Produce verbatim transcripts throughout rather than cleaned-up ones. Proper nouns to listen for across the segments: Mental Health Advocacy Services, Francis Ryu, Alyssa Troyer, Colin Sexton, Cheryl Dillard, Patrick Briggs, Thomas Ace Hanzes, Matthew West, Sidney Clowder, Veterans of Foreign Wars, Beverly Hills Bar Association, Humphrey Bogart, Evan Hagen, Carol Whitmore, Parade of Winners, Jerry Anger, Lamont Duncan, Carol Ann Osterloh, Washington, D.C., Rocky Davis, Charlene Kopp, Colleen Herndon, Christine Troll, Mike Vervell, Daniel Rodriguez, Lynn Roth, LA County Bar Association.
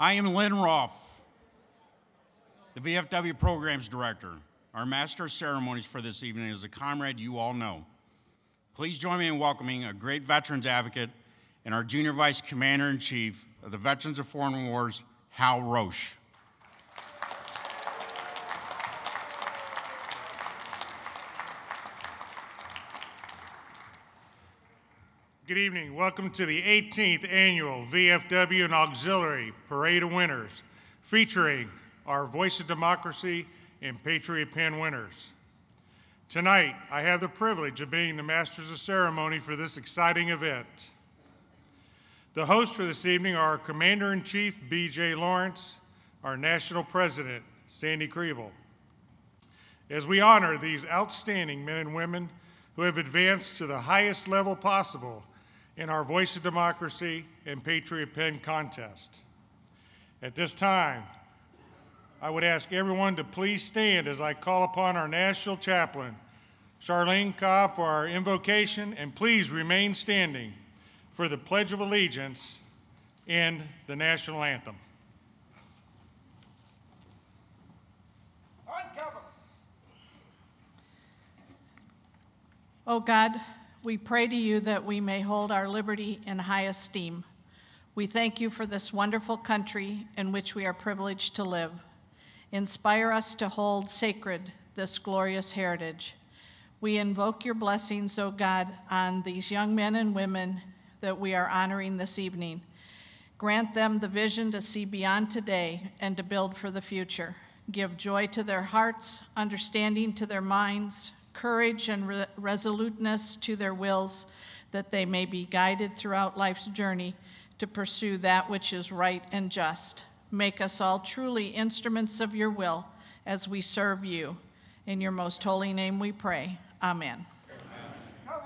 I am Lynn Roth, the V F W Programs Director. Our master of ceremonies for this evening is a comrade you all know. Please join me in welcoming a great veterans advocate and our Junior Vice Commander-in-Chief of the Veterans of Foreign Wars, Hal Roche. Good evening. Welcome to the eighteenth Annual V F W and Auxiliary Parade of Winners, featuring our Voice of Democracy and Patriot Pin winners. Tonight, I have the privilege of being the Masters of Ceremony for this exciting event. The hosts for this evening are our Commander-in-Chief, B J Lawrence, our National President, Sandy Kriebel. As we honor these outstanding men and women who have advanced to the highest level possible in our Voice of Democracy and Patriot Pin contest. At this time, I would ask everyone to please stand as I call upon our National Chaplain, Charlene Kopp, for our invocation, and please remain standing for the Pledge of Allegiance and the National Anthem. O God, we pray to you that we may hold our liberty in high esteem. We thank you for this wonderful country in which we are privileged to live. Inspire us to hold sacred this glorious heritage. We invoke your blessings, O God, on these young men and women that we are honoring this evening. Grant them the vision to see beyond today and to build for the future. Give joy to their hearts, understanding to their minds, courage and re- resoluteness to their wills, that they may be guided throughout life's journey to pursue that which is right and just. Make us all truly instruments of your will as we serve you. In your most holy name we pray. Amen. Amen.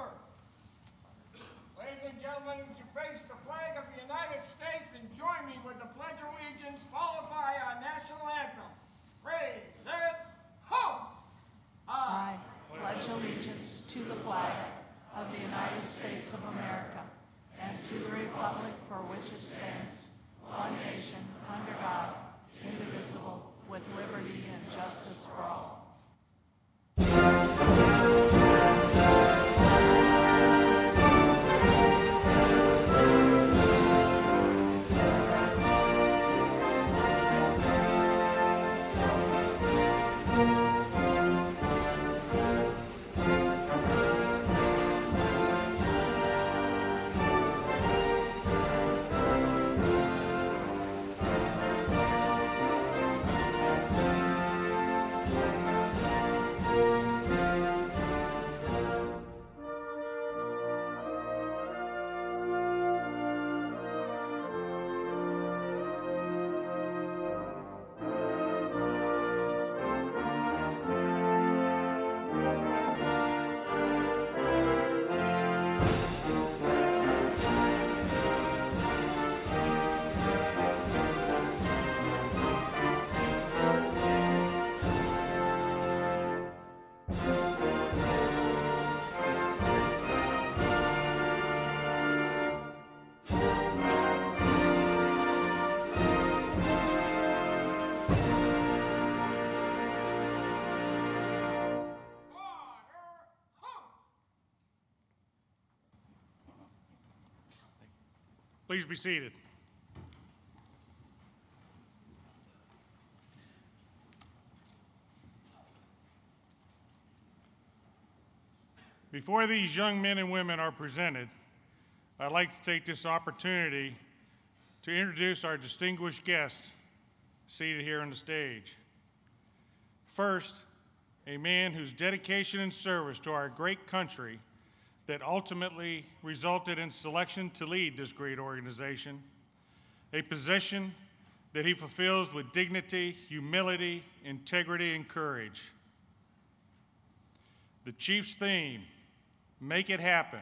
Ladies and gentlemen, would you face the flag of the United States and join me with the Pledge of Allegiance, followed by our national anthem. Raise it, ho! I pledge allegiance to the flag of the United States of America and to the republic for which it stands, one nation, under God, indivisible, with liberty and justice for all. Please be seated. Before these young men and women are presented, I'd like to take this opportunity to introduce our distinguished guests seated here on the stage. First, a man whose dedication and service to our great country that ultimately resulted in selection to lead this great organization, a position that he fulfills with dignity, humility, integrity, and courage. The Chief's theme, Make It Happen,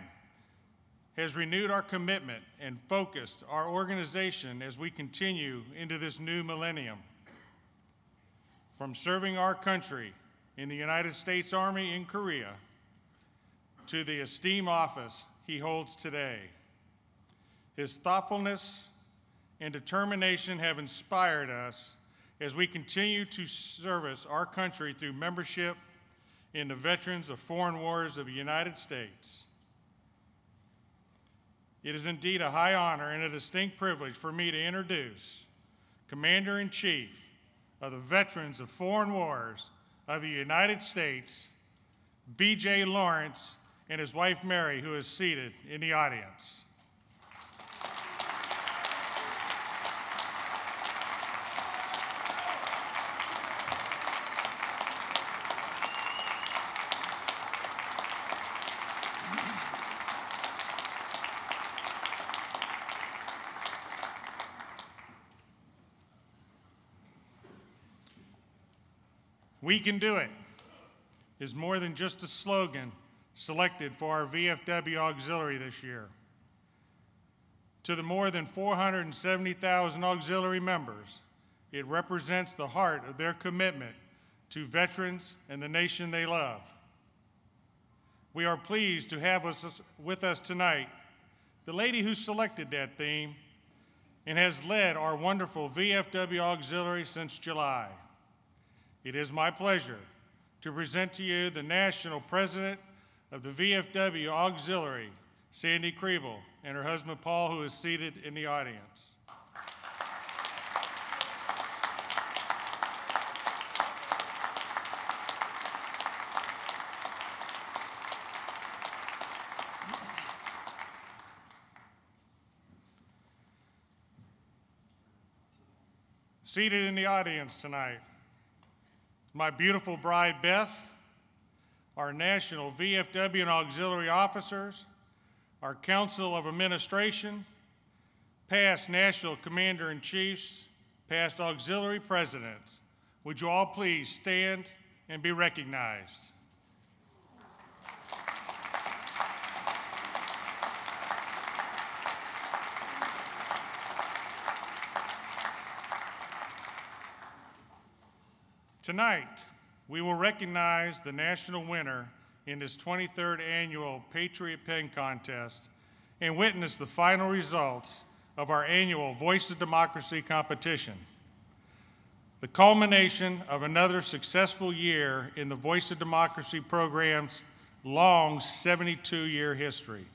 has renewed our commitment and focused our organization as we continue into this new millennium. From serving our country in the United States Army in Korea, to the esteemed office he holds today. His thoughtfulness and determination have inspired us as we continue to service our country through membership in the Veterans of Foreign Wars of the United States. It is indeed a high honor and a distinct privilege for me to introduce Commander-in-Chief of the Veterans of Foreign Wars of the United States, B J Lawrence, and his wife Mary, who is seated in the audience. We Can Do It is more than just a slogan selected for our V F W auxiliary this year. To the more than four hundred seventy thousand auxiliary members, it represents the heart of their commitment to veterans and the nation they love. We are pleased to have us, with us tonight the lady who selected that theme and has led our wonderful V F W auxiliary since July. It is my pleasure to present to you the national president of the V F W Auxiliary, Sandy Kriebel, and her husband Paul, who is seated in the audience. Seated in the audience tonight, my beautiful bride, Beth, our national V F W and auxiliary officers, our Council of Administration, past national commander-in-chiefs, past auxiliary presidents. Would you all please stand and be recognized? Tonight, we will recognize the national winner in this twenty-third annual Patriot Pen Contest and witness the final results of our annual Voice of Democracy competition. The culmination of another successful year in the Voice of Democracy program's long seventy-two year history.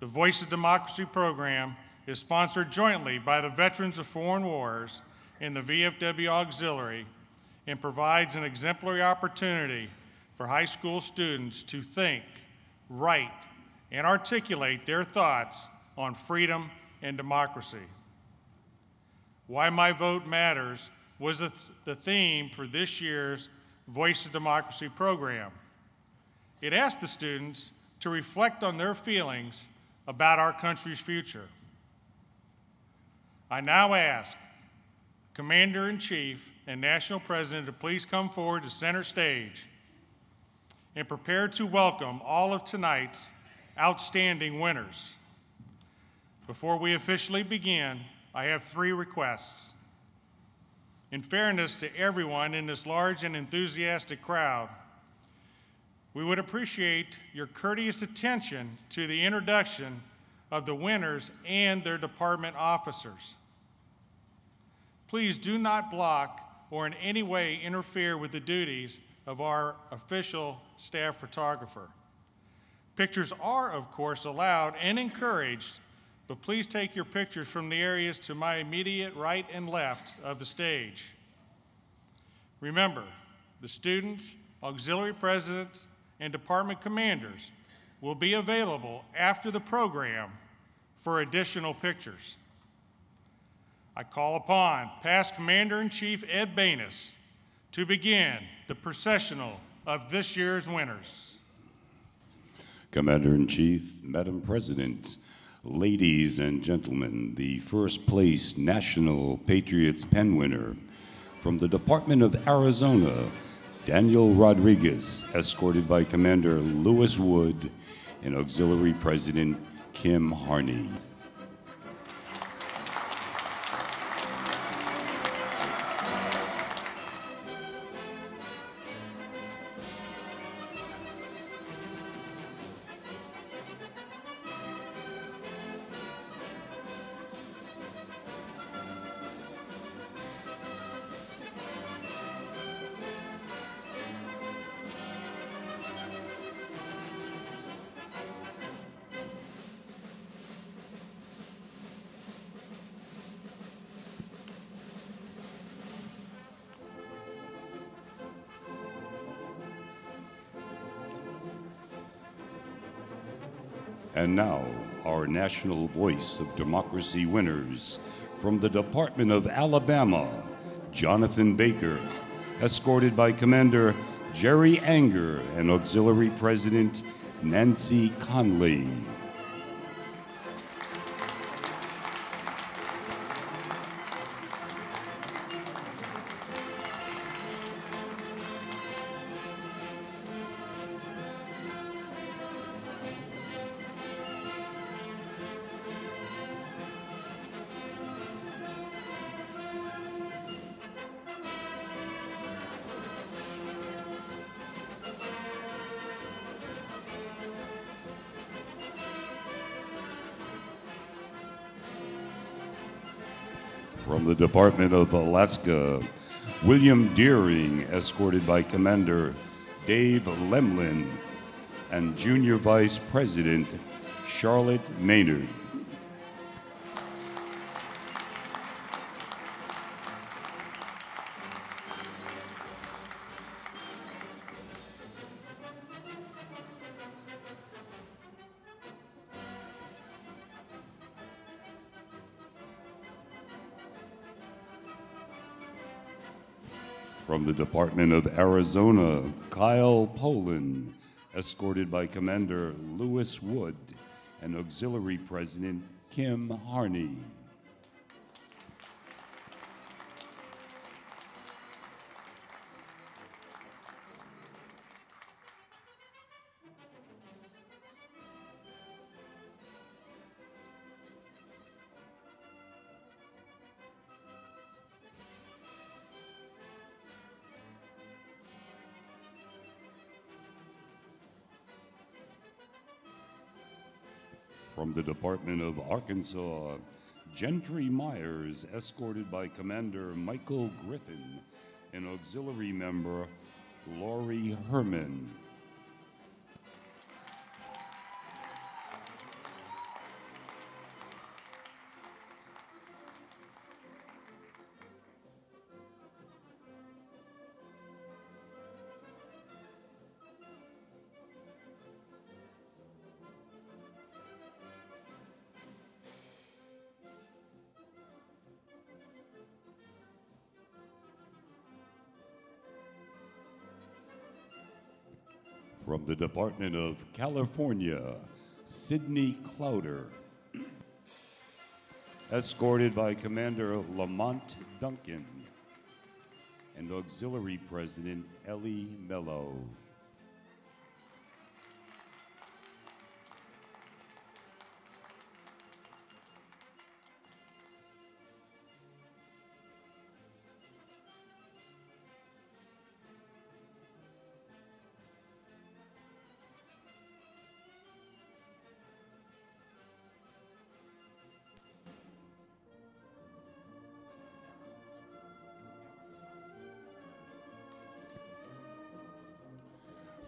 The Voice of Democracy program is sponsored jointly by the Veterans of Foreign Wars and the V F W Auxiliary, and provides an exemplary opportunity for high school students to think, write, and articulate their thoughts on freedom and democracy. Why My Vote Matters was the theme for this year's Voice of Democracy program. It asked the students to reflect on their feelings about our country's future. I now ask Commander-in-Chief and National President to please come forward to center stage and prepare to welcome all of tonight's outstanding winners. Before we officially begin, I have three requests. In fairness to everyone in this large and enthusiastic crowd, we would appreciate your courteous attention to the introduction of the winners and their department officers. Please do not block or in any way interfere with the duties of our official staff photographer. Pictures are, of course, allowed and encouraged, but please take your pictures from the areas to my immediate right and left of the stage. Remember, the students, auxiliary presidents, and department commanders will be available after the program for additional pictures. I call upon past Commander-in-Chief Ed Bainis to begin the processional of this year's winners. Commander-in-Chief, Madam President, ladies and gentlemen, the first place National Patriots Pen winner from the Department of Arizona, Daniel Rodriguez, escorted by Commander Lewis Wood and Auxiliary President Kim Harney. And now, our National Voice of Democracy winners from the Department of Alabama, Jonathan Baker, escorted by Commander Jerry Anger and Auxiliary President Nancy Conley. From the Department of Alaska, William Deering, escorted by Commander Dave Lemlin and Junior Vice President Charlotte Maynard. From the Department of Arizona, Kyle Poland, escorted by Commander Lewis Wood and Auxiliary President Kim Harney. From the Department of Arkansas, Gentry Myers, escorted by Commander Michael Griffin and Auxiliary Member Laurie Herman. From the Department of California, Sidney Clowder, escorted by Commander Lamont Duncan and Auxiliary President Ellie Mello.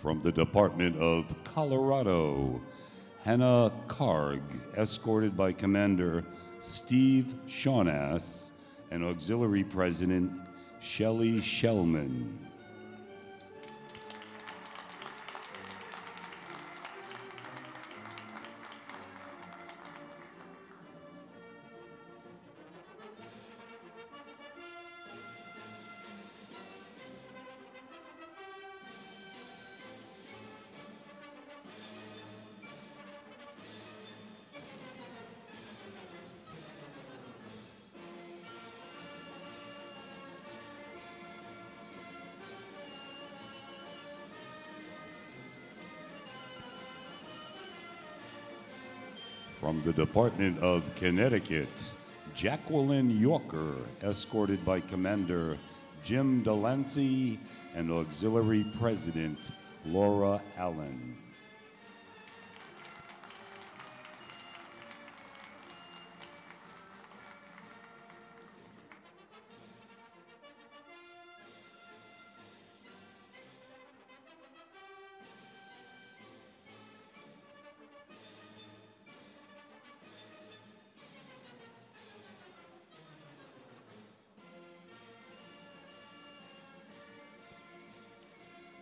From the Department of Colorado, Hannah Karg, escorted by Commander Steve Shaunass and Auxiliary President Shelley Shellman. From the Department of Connecticut, Jacqueline Yorker, escorted by Commander Jim Delancey and Auxiliary President Laura Allen.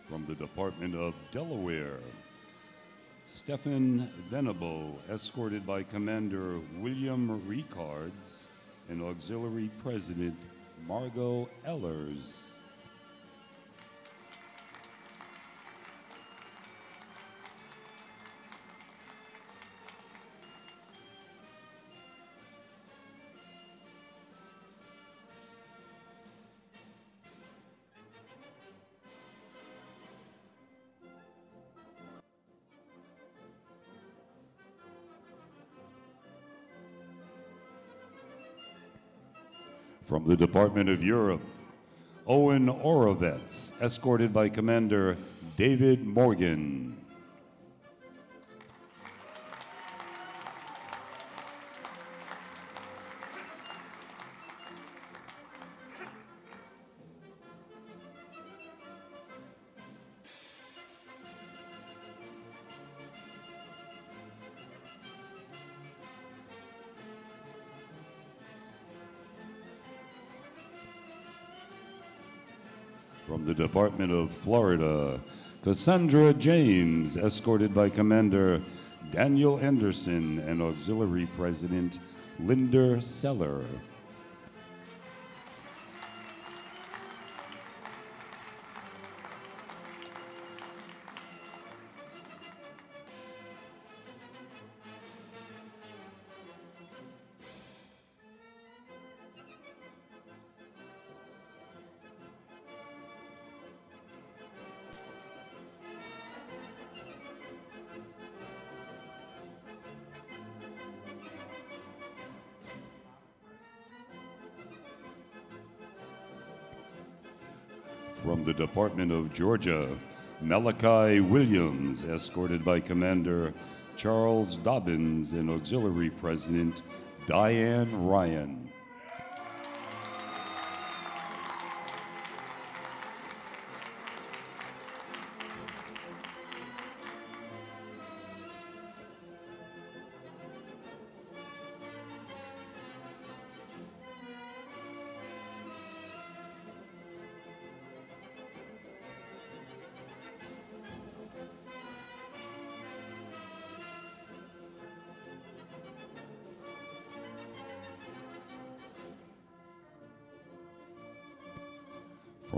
From the Department of Delaware, Stephen Venable, escorted by Commander William Ricards and Auxiliary President Margot Ehlers. From the Department of Europe, Owen Oravetz, escorted by Commander David Morgan. Department of Florida, Cassandra James, escorted by Commander Daniel Anderson and Auxiliary President Linda Seller. Department of Georgia, Malachi Williams, escorted by Commander Charles Dobbins and Auxiliary President Diane Ryan.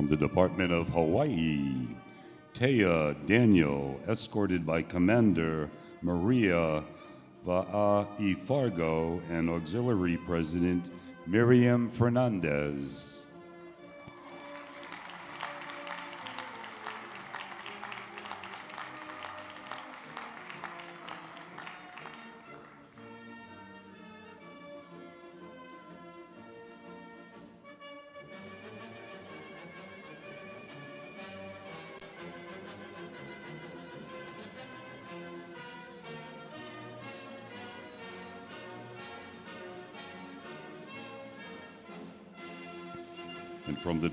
The Department of Hawaii, Tia Daniel, escorted by Commander Maria Vaa'ifargo and Auxiliary President Miriam Fernandez.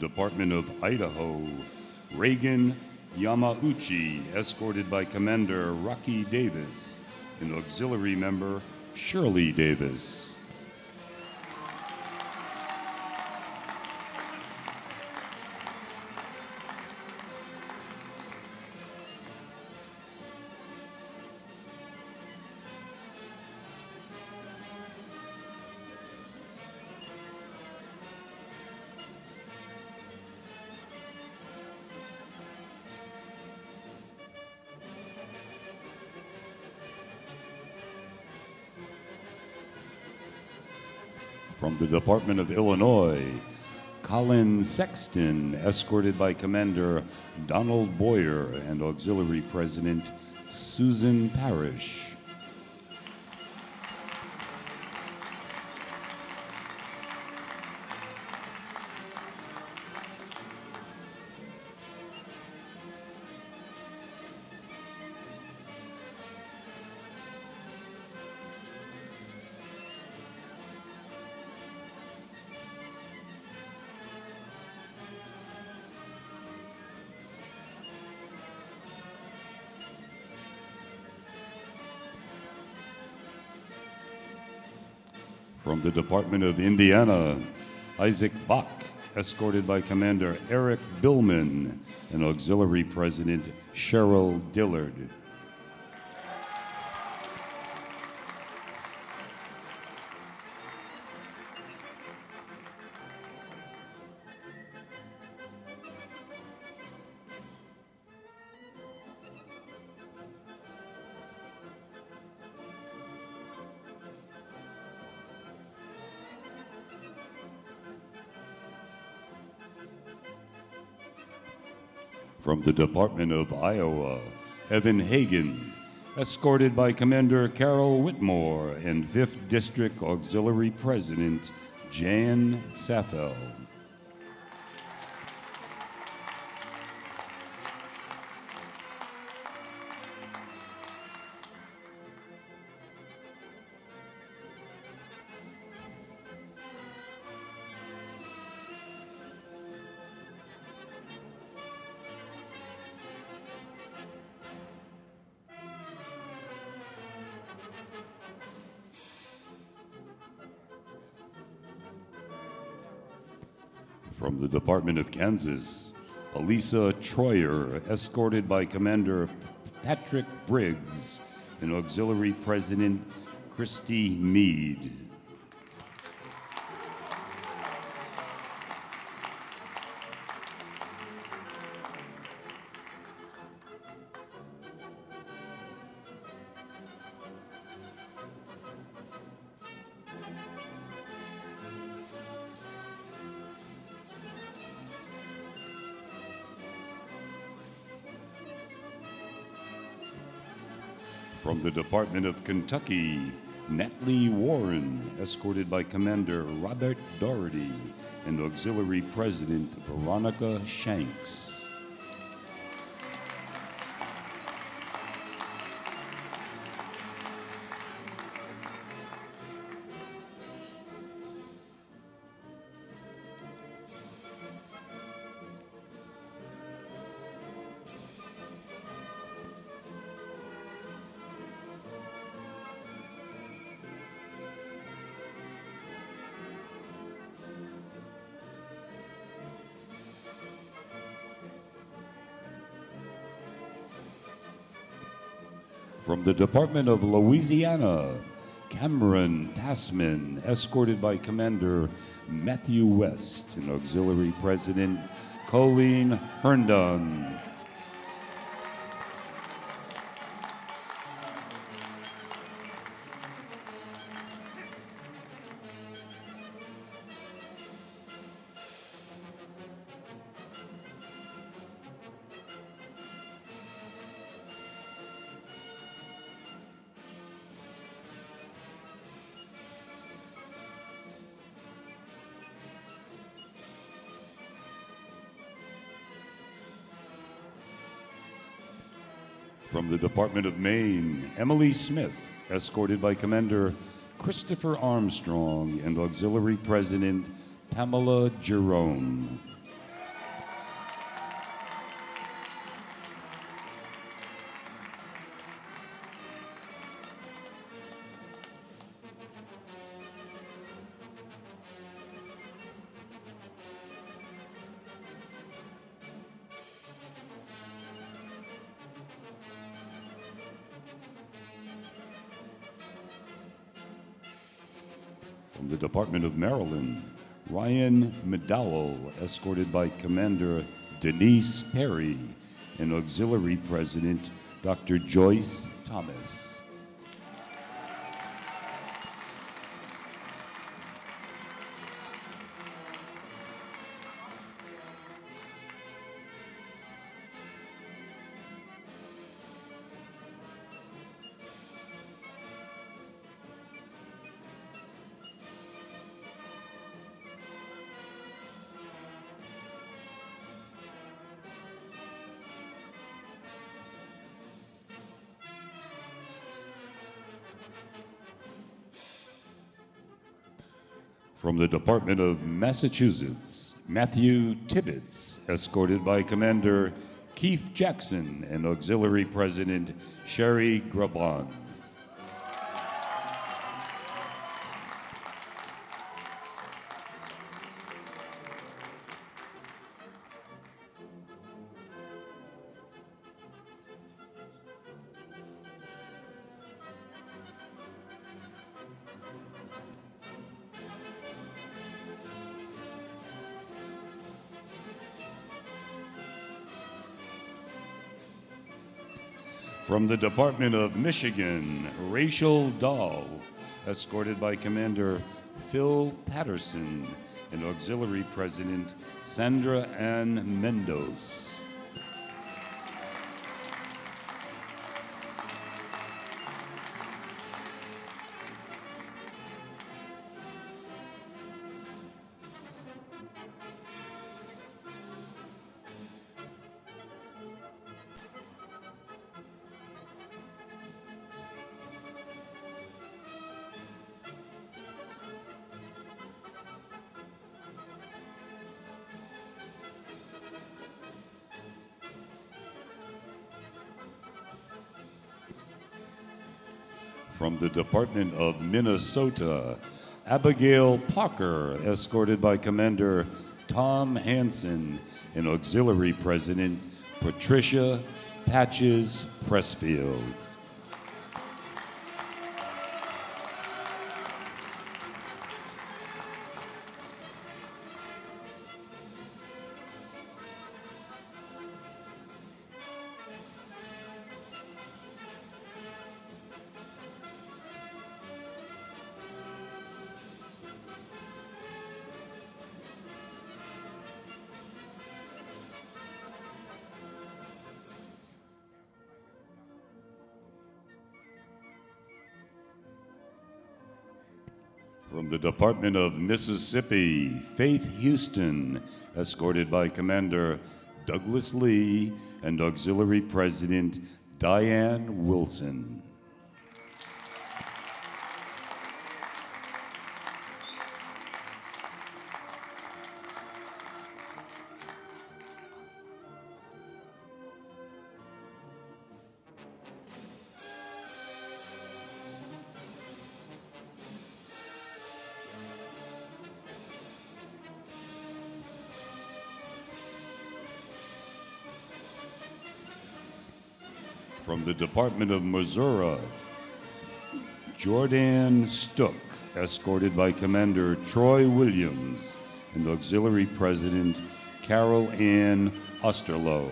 Department of Idaho, Reagan Yamauchi, escorted by Commander Rocky Davis and Auxiliary Member Shirley Davis. The Department of Illinois, Colin Sexton, escorted by Commander Donald Boyer and Auxiliary President Susan Parrish. The Department of Indiana, Isaac Bach, escorted by Commander Eric Billman and Auxiliary President Cheryl Dillard. from the Department of Iowa, Evan Hagen, escorted by Commander Carol Whitmore and fifth District Auxiliary President Jan Safel. From the Department of Kansas, Alyssa Troyer, escorted by Commander Patrick Briggs and Auxiliary President Christy Meade. From the Department of Kentucky, Natalie Warren, escorted by Commander Robert Doherty and Auxiliary President Veronica Shanks. From the Department of Louisiana, Cameron Passman, escorted by Commander Matthew West and Auxiliary President Colleen Herndon. From the Department of Maine, Emily Smith, escorted by Commander Christopher Armstrong and Auxiliary President Pamela Jerome. From the Department of Maryland, Ryan McDowell, escorted by Commander Denise Perry and Auxiliary President Doctor Joyce Thomas. From the Department of Massachusetts, Matthew Tibbetts, escorted by Commander Keith Jackson and Auxiliary President Sherry Grabon. From the Department of Michigan, Rachel Dahl, escorted by Commander Phil Patterson and Auxiliary President Sandra Ann Mendoz. from the Department of Minnesota, Abigail Parker, escorted by Commander Tom Hansen and Auxiliary President Patricia Patches Pressfield. From the Department of Mississippi, Faith Houston, escorted by Commander Douglas Lee and Auxiliary President Diane Wilson. From the Department of Missouri, Jordan Stook, escorted by Commander Troy Williams and Auxiliary President Carol Ann Osterloh.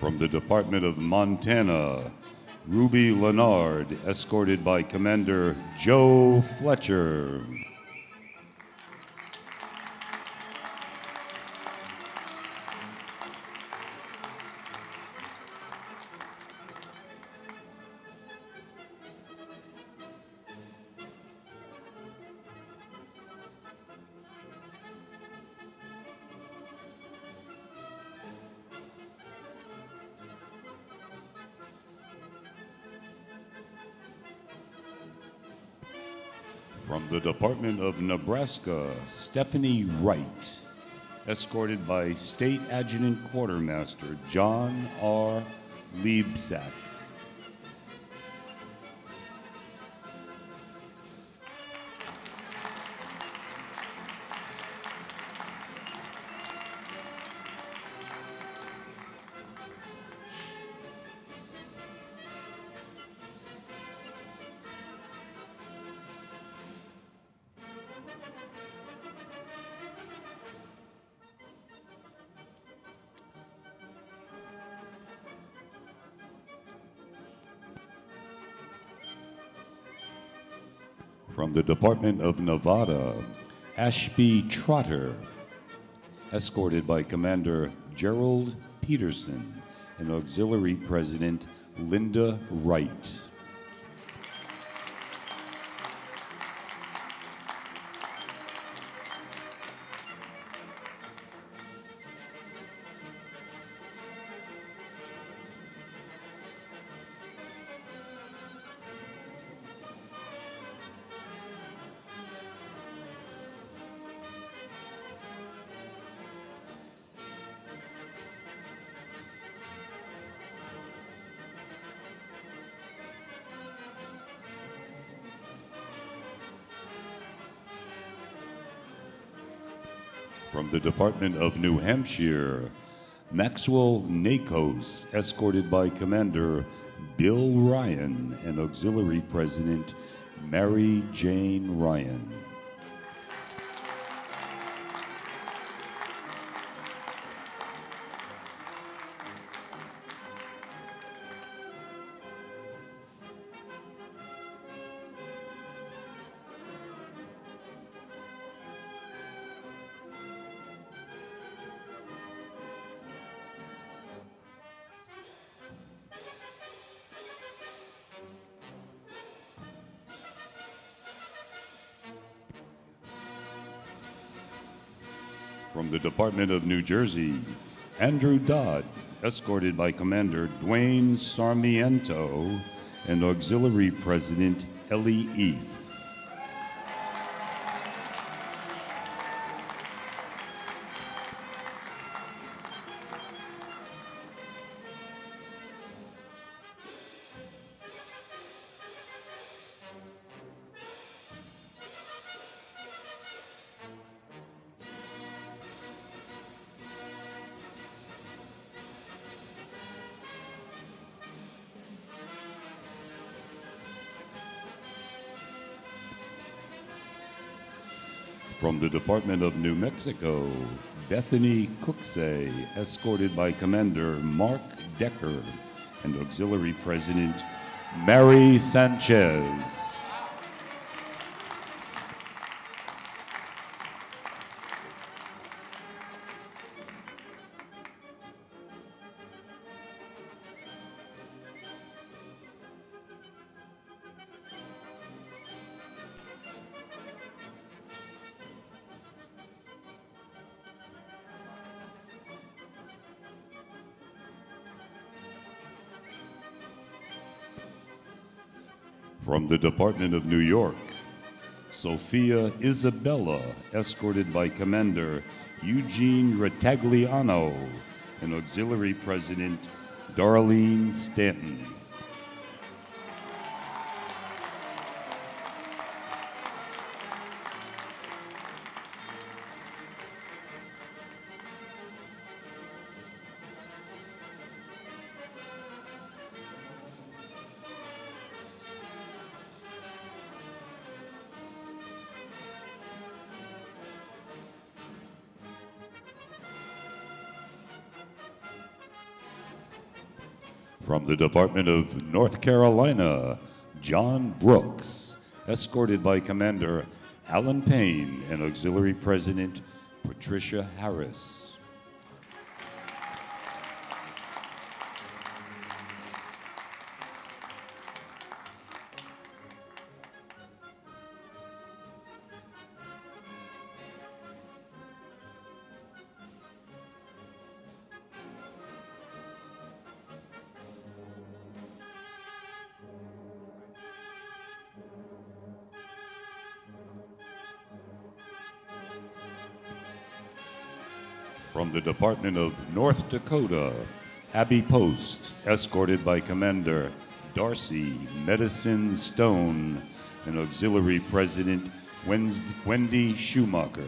From the Department of Montana, Ruby Lennard, escorted by Commander Joe Fletcher. From the Department of Nebraska, Stephanie Wright, escorted by State Adjutant Quartermaster John R. Liebsack. From the Department of Nevada, Ashby Trotter, escorted by Commander Gerald Peterson and Auxiliary President Linda Wright. From the Department of New Hampshire, Maxwell Nakos, escorted by Commander Bill Ryan and Auxiliary President Mary Jane Ryan. From the Department of New Jersey, Andrew Dodd, escorted by Commander Dwayne Sarmiento and Auxiliary President Ellie Eath. From the Department of New Mexico, Bethany Cooksey, escorted by Commander Mark Decker and Auxiliary President Mary Sanchez. From the Department of New York, Sophia Isabella, escorted by Commander Eugene Retagliano and Auxiliary President Darlene Stanton. From the Department of North Carolina, John Brooks, escorted by Commander Alan Payne and Auxiliary President Patricia Harris. From the Department of North Dakota, Abby Post, escorted by Commander Darcy Medicine Stone and Auxiliary President Wendy Schumacher.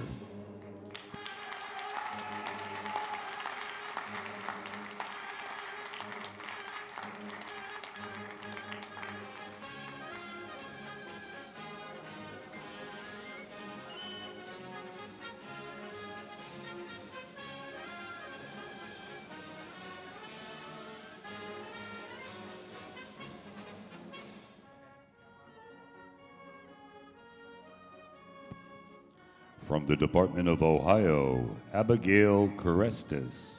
From the Department of Ohio, Abigail Carestas,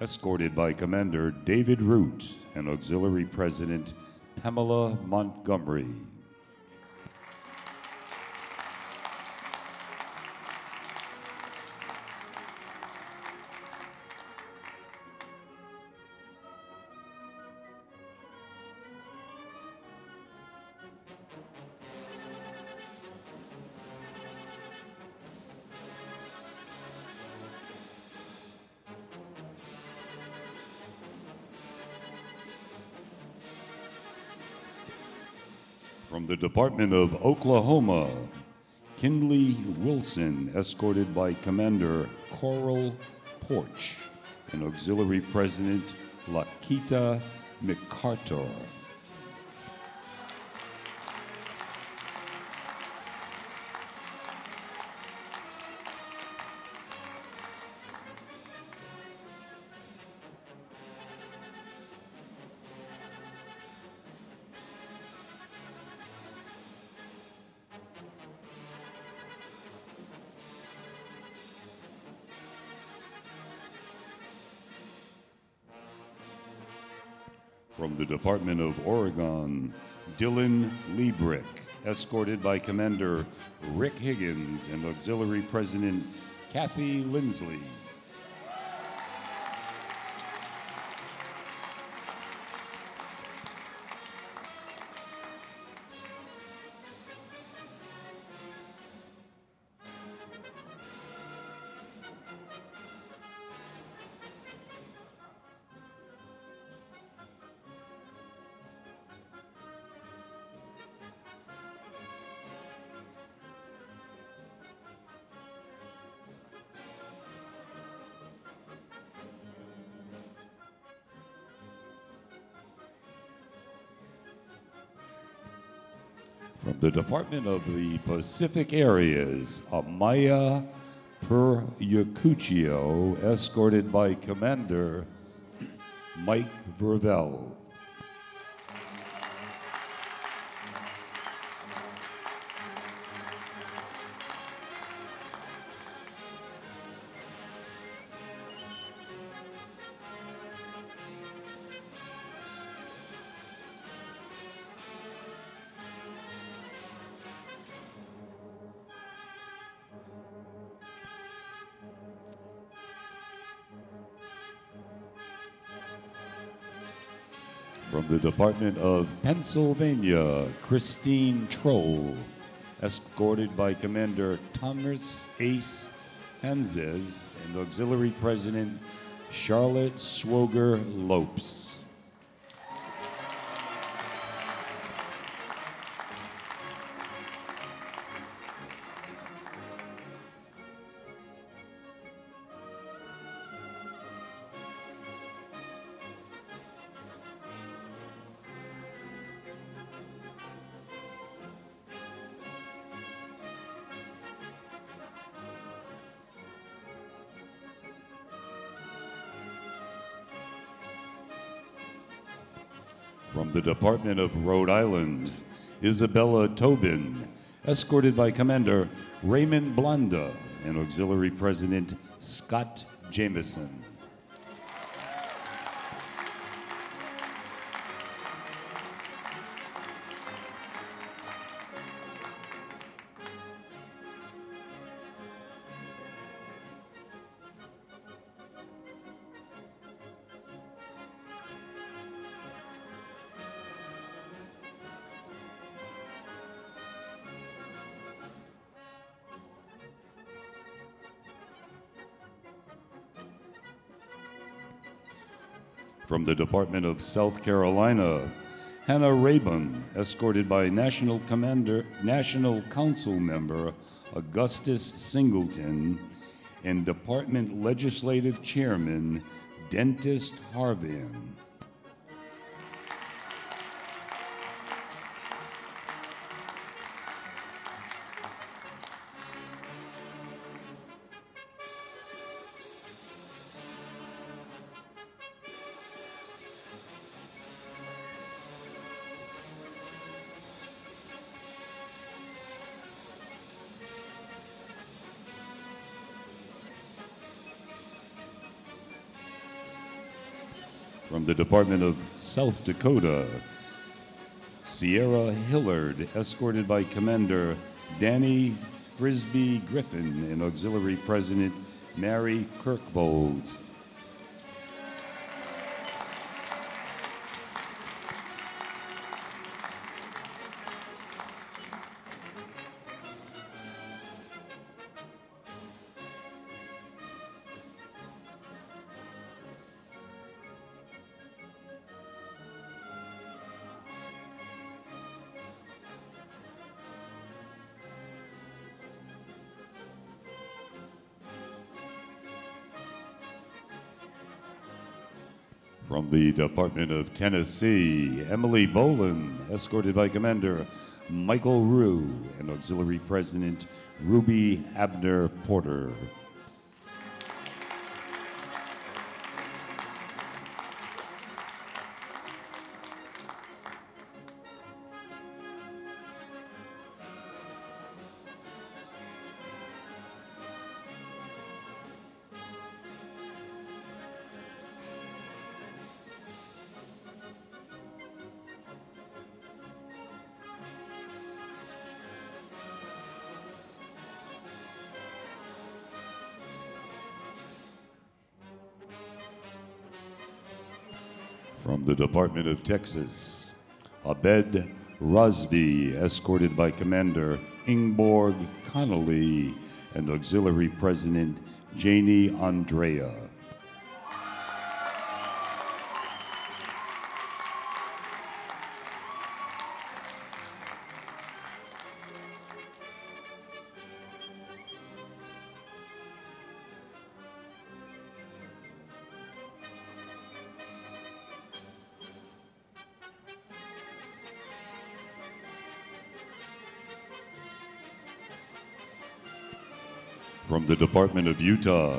escorted by Commander David Root and Auxiliary President Pamela Montgomery. From the Department of Oklahoma, Kinley Wilson, escorted by Commander Coral Porch and Auxiliary President Laquita McCartor. From the Department of Oregon, Dylan Liebrick, escorted by Commander Rick Higgins and Auxiliary President Kathy Lindsley. The Department of the Pacific Areas, Amaya Peryacuccio, escorted by Commander Mike Vervell. Department of Pennsylvania, Christine Troll, escorted by Commander Thomas Ace Hanzes and Auxiliary President Charlotte Swoger Lopes. The Department of Rhode Island, Isabella Tobin, escorted by Commander Raymond Blanda and Auxiliary President Scott Jameson. From the Department of South Carolina, Hannah Rabin, escorted by National Commander, National Council member Augustus Singleton and Department Legislative Chairman Dentist Harvan. The Department of South Dakota, Sierra Hillard, escorted by Commander Danny Frisbee Griffin and Auxiliary President Mary Kirkbold. From the Department of Tennessee, Emily Boland, escorted by Commander Michael Rue and Auxiliary President Ruby Abner Porter. From the Department of Texas, Abed Razvi, escorted by Commander Ingeborg Connolly and Auxiliary President Janie Andrea. From the Department of Utah,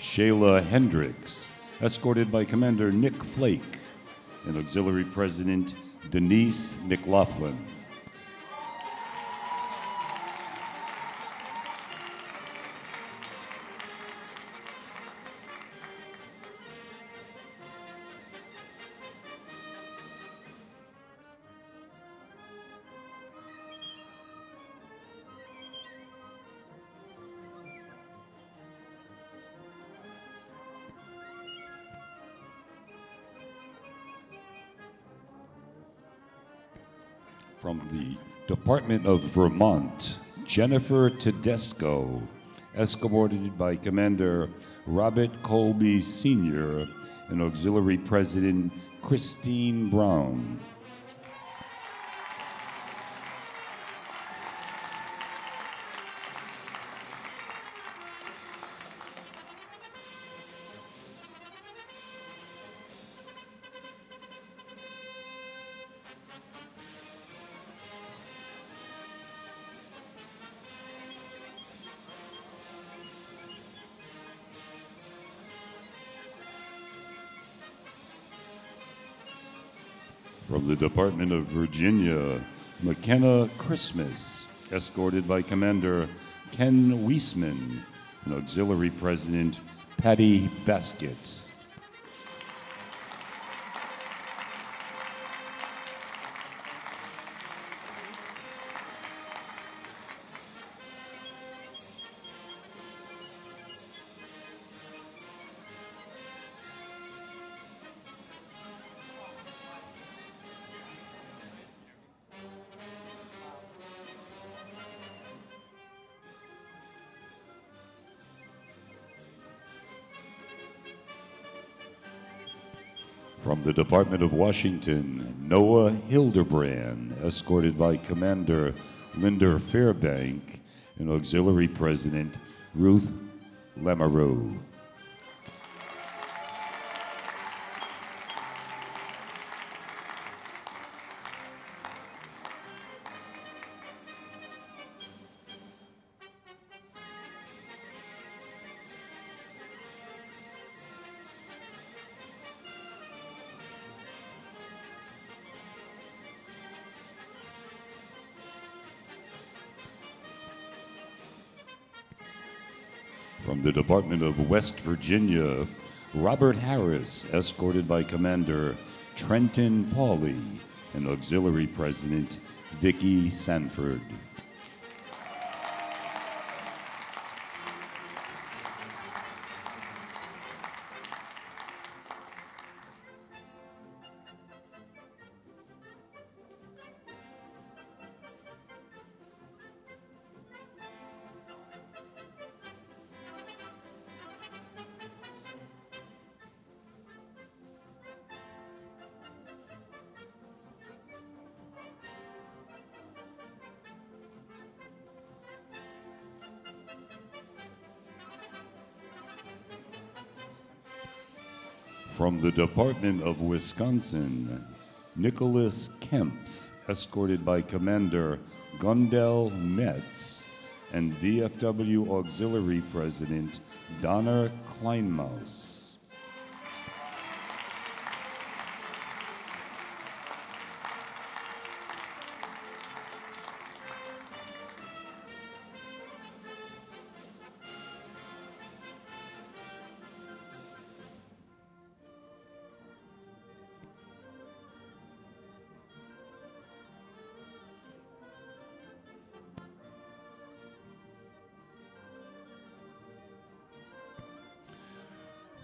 Shayla Hendricks, escorted by Commander Nick Flake and Auxiliary President Denise McLaughlin. From the Department of Vermont, Jennifer Tedesco, escorted by Commander Robert Colby Senior and Auxiliary President Christine Brown. From the Department of Virginia, McKenna Christmas, escorted by Commander Ken Weisman and Auxiliary President Patty Baskets. From the Department of Washington, Noah Hildebrand, escorted by Commander Linda Fairbank and Auxiliary President Ruth Lamoureux. From the Department of West Virginia, Robert Harris, escorted by Commander Trenton Pauley and Auxiliary President Vicki Sanford. From the Department of Wisconsin, Nicholas Kempf, escorted by Commander Gundell Metz and V F W Auxiliary President Donna Kleinmaus.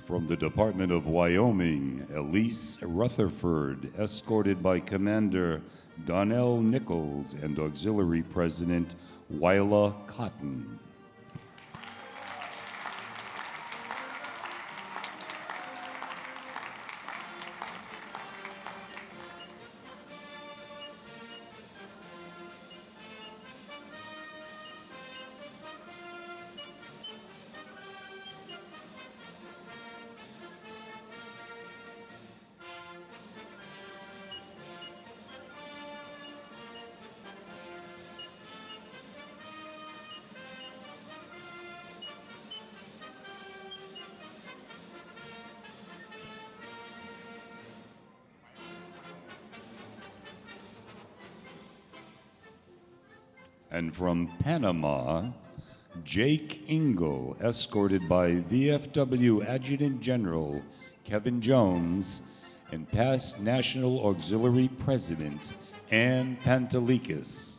From the Department of Wyoming, Elise Rutherford, escorted by Commander Donnell Nichols and Auxiliary President Wyla Cotton. And from Panama, Jake Ingle, escorted by V F W Adjutant General Kevin Jones and past National Auxiliary President Ann Pantelikis.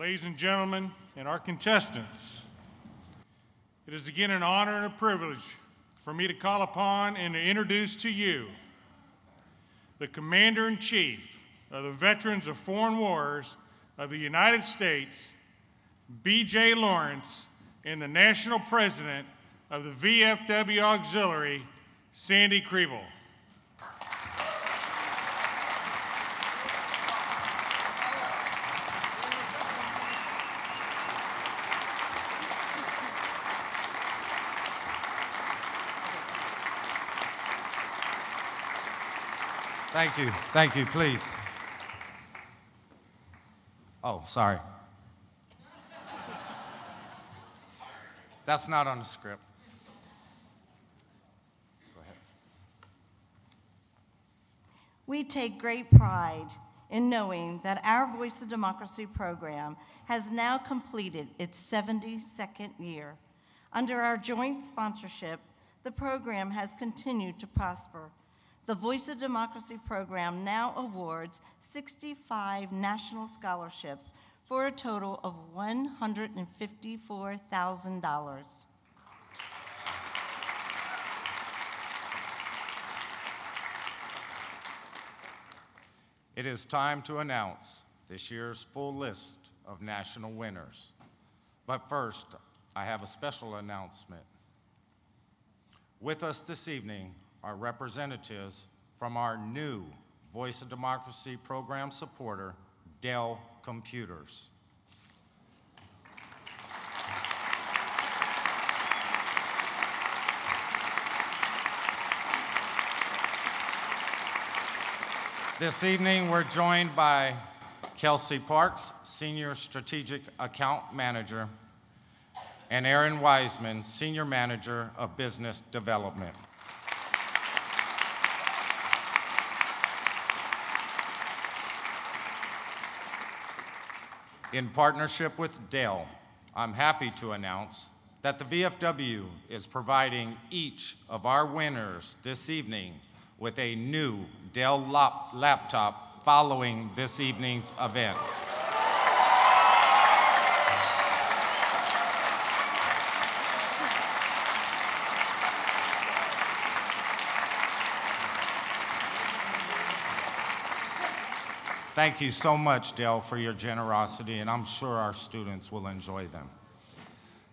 Ladies and gentlemen, and our contestants, it is again an honor and a privilege for me to call upon and to introduce to you the Commander-in-Chief of the Veterans of Foreign Wars of the United States, B J Lawrence, and the National President of the V F W Auxiliary, Sandy Kriebel. Thank you, thank you, please. Oh, sorry. That's not on the script. Go ahead. We take great pride in knowing that our Voice of Democracy program has now completed its seventy-second year. Under our joint sponsorship, the program has continued to prosper. The Voice of Democracy program now awards sixty-five national scholarships for a total of one hundred fifty-four thousand dollars. It is time to announce this year's full list of national winners. But first, I have a special announcement. With us this evening are representatives from our new Voice of Democracy program supporter, Dell Computers. This evening, we're joined by Kelsey Parks, Senior Strategic Account Manager, and Aaron Wiseman, Senior Manager of Business Development. In partnership with Dell, I'm happy to announce that the V F W is providing each of our winners this evening with a new Dell lap laptop following this evening's events. Thank you so much, Dell, for your generosity, and I'm sure our students will enjoy them.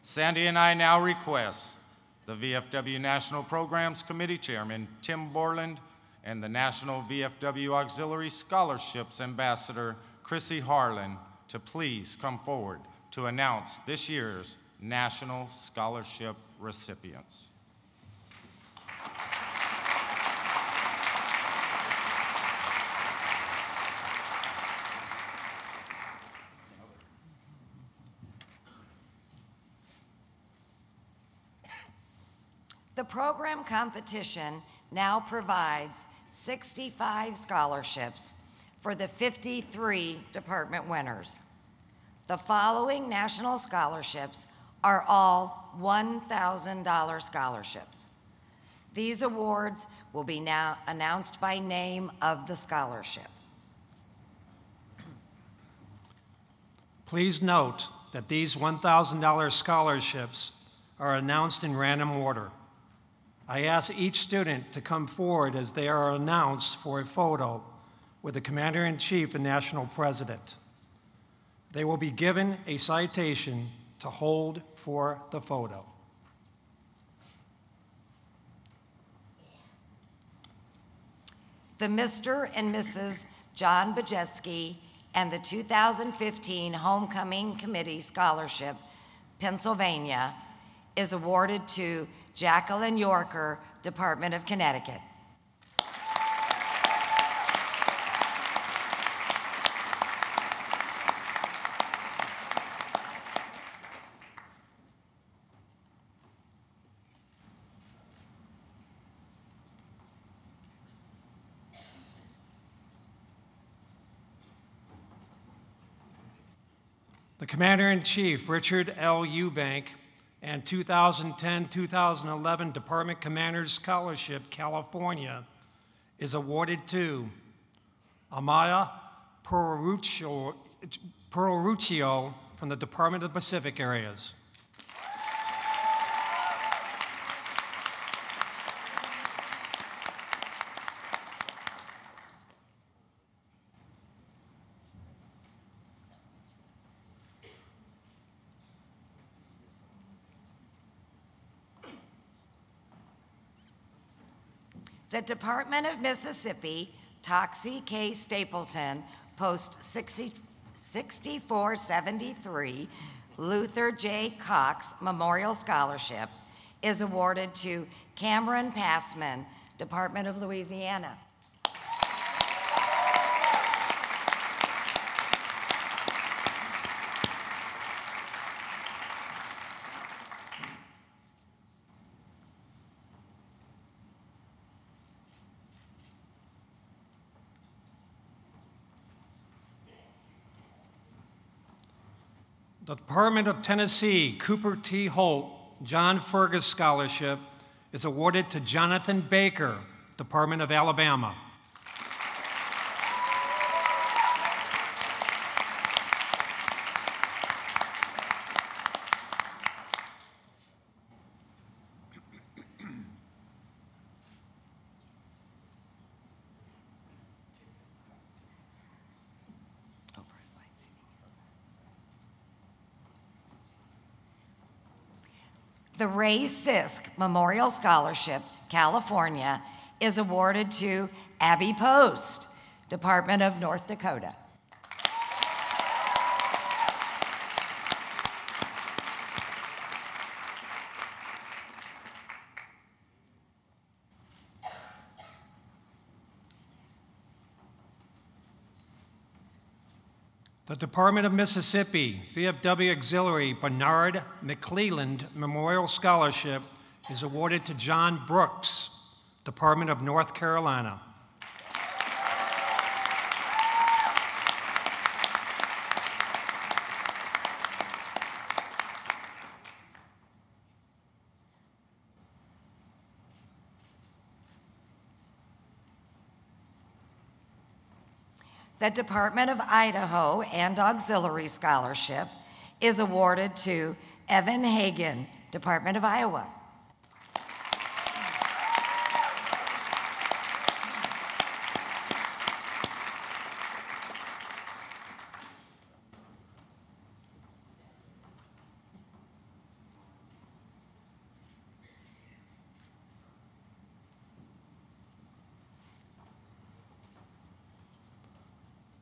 Sandy and I now request the V F W National Programs Committee Chairman, Tim Borland, and the National V F W Auxiliary Scholarships Ambassador, Chrissy Harlan, to please come forward to announce this year's National Scholarship recipients. The program competition now provides sixty-five scholarships for the fifty-three department winners. The following national scholarships are all one thousand dollar scholarships. These awards will be now announced by name of the scholarship. Please note that these one thousand dollar scholarships are announced in random order. I ask each student to come forward as they are announced for a photo with the Commander-in-Chief and National President. They will be given a citation to hold for the photo. The Mister and Missus John Bajeski and the two thousand fifteen Homecoming Committee Scholarship, Pennsylvania, is awarded to Jacqueline Yorker, Department of Connecticut. The Commander-in-Chief, Richard L. Eubank, and two thousand ten to two thousand eleven Department Commander's Scholarship, California, is awarded to Amaya Peruccio, Peruccio from the Department of the Pacific Areas. The Department of Mississippi, Toxie K. Stapleton, Post sixty-four seventy-three, Luther J. Cox Memorial Scholarship is awarded to Cameron Passman, Department of Louisiana. The Department of Tennessee, Cooper T. Holt, John Fergus Scholarship is awarded to Jonathan Baker, Department of Alabama. The Ray Sisk Memorial Scholarship, California, is awarded to Abby Post, Department of North Dakota. The Department of Mississippi, V F W Auxiliary Bernard McClelland Memorial Scholarship is awarded to John Brooks, Department of North Carolina. The Department of Idaho and Auxiliary Scholarship is awarded to Evan Hagen, Department of Iowa.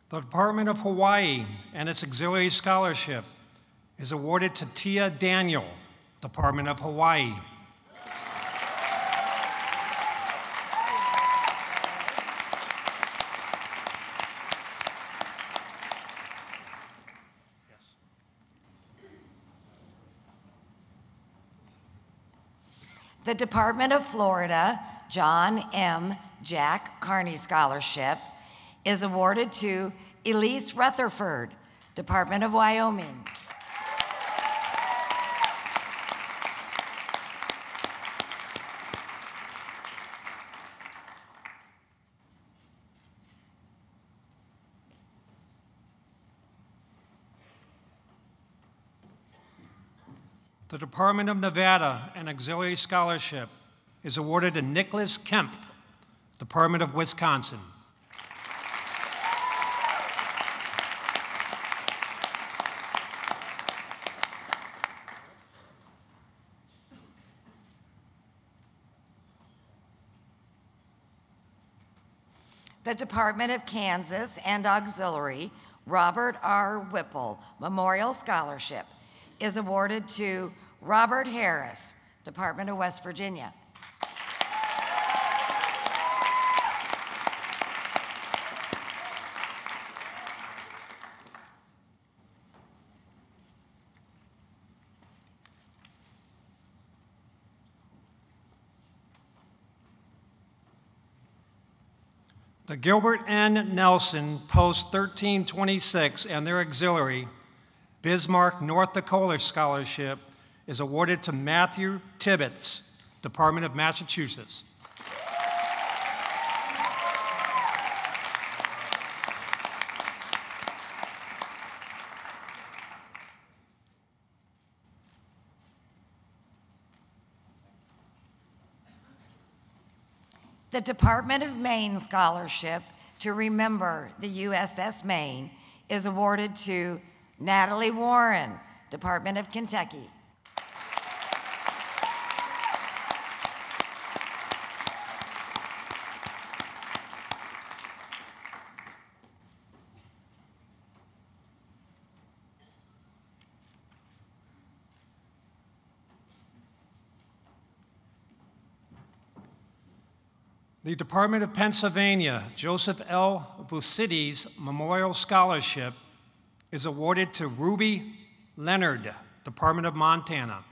The Department of Hawaii and its Auxiliary Scholarship is awarded to Tia Daniel, Department of Hawaii. the Department of Florida John M. Jack Carney Scholarship is awarded to Elise Rutherford, Department of Wyoming. The Department of Nevada, an auxiliary scholarship, is awarded to Nicholas Kempf, Department of Wisconsin. The Department of Kansas and Auxiliary Robert R. Whipple Memorial Scholarship is awarded to Robert Harris, Department of West Virginia. The Gilbert N. Nelson Post thirteen twenty-six and their auxiliary Bismarck North Dakota Scholarship is awarded to Matthew Tibbetts, Department of Massachusetts. The Department of Maine Scholarship to Remember the U S S Maine is awarded to Natalie Warren, Department of Kentucky. The Department of Pennsylvania, Joseph L. Vucides Memorial Scholarship is awarded to Ruby Leonard, Department of Montana.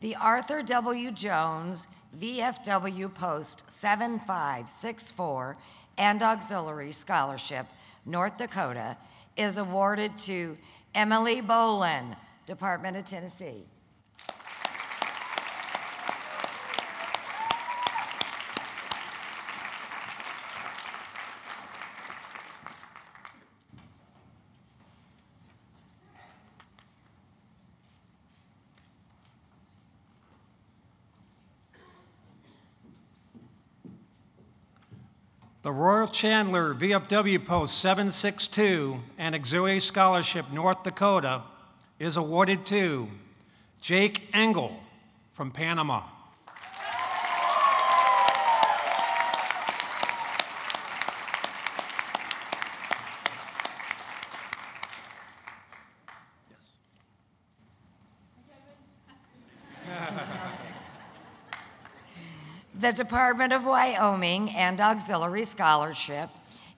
The Arthur W. Jones V F W Post seven five six four and Auxiliary Scholarship, North Dakota, is awarded to Emily Bolin, Department of Tennessee. The Royal Chandler V F W Post seven six two and Auxiliary Scholarship, North Dakota, is awarded to Jake Engel from Panama. The Department of Wyoming and Auxiliary Scholarship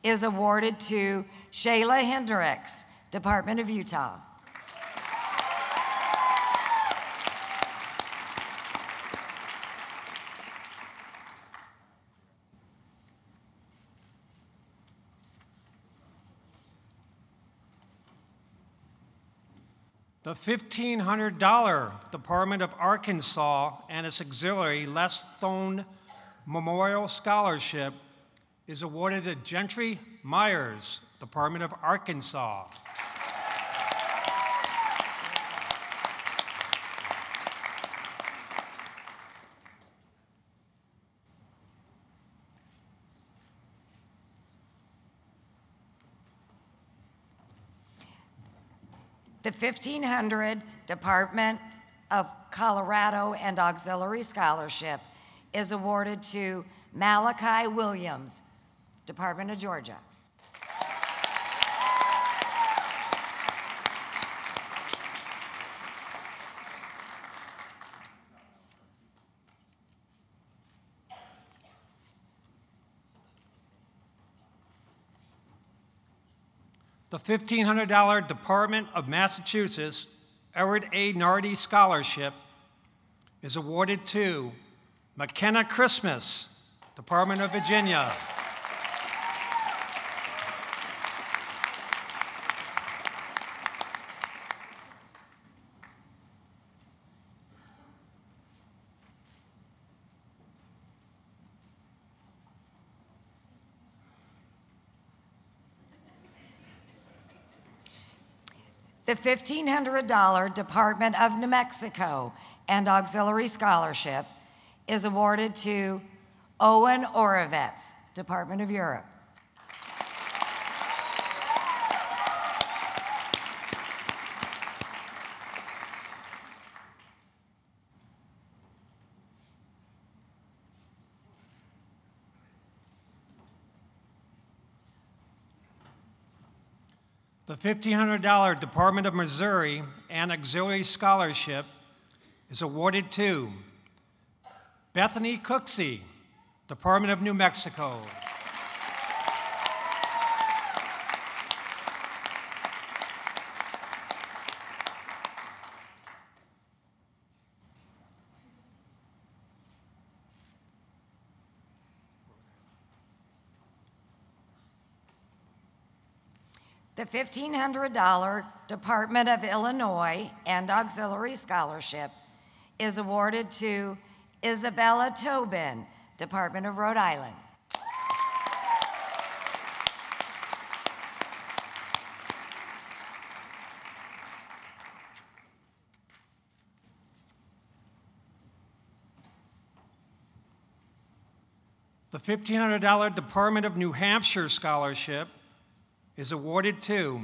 is awarded to Shayla Hendricks, Department of Utah. The fifteen hundred dollar Department of Arkansas and its auxiliary Les Thone Memorial Scholarship is awarded to Gentry Myers, Department of Arkansas. The fifteen hundred Department of Colorado and Auxiliary Scholarship is awarded to Malachi Williams, Department of Georgia. the fifteen hundred dollar Department of Massachusetts Edward A. Nardi Scholarship is awarded to McKenna Christmas, Department of Virginia. The fifteen hundred dollar Department of New Mexico and Auxiliary Scholarship is awarded to Owen Oravetz, Department of Europe. The fifteen hundred dollar Department of Missouri and Auxiliary Scholarship is awarded to Bethany Cooksey, Department of New Mexico. The fifteen hundred dollar Department of Illinois and Auxiliary Scholarship is awarded to Isabella Tobin, Department of Rhode Island. The fifteen hundred dollar Department of New Hampshire Scholarship is awarded to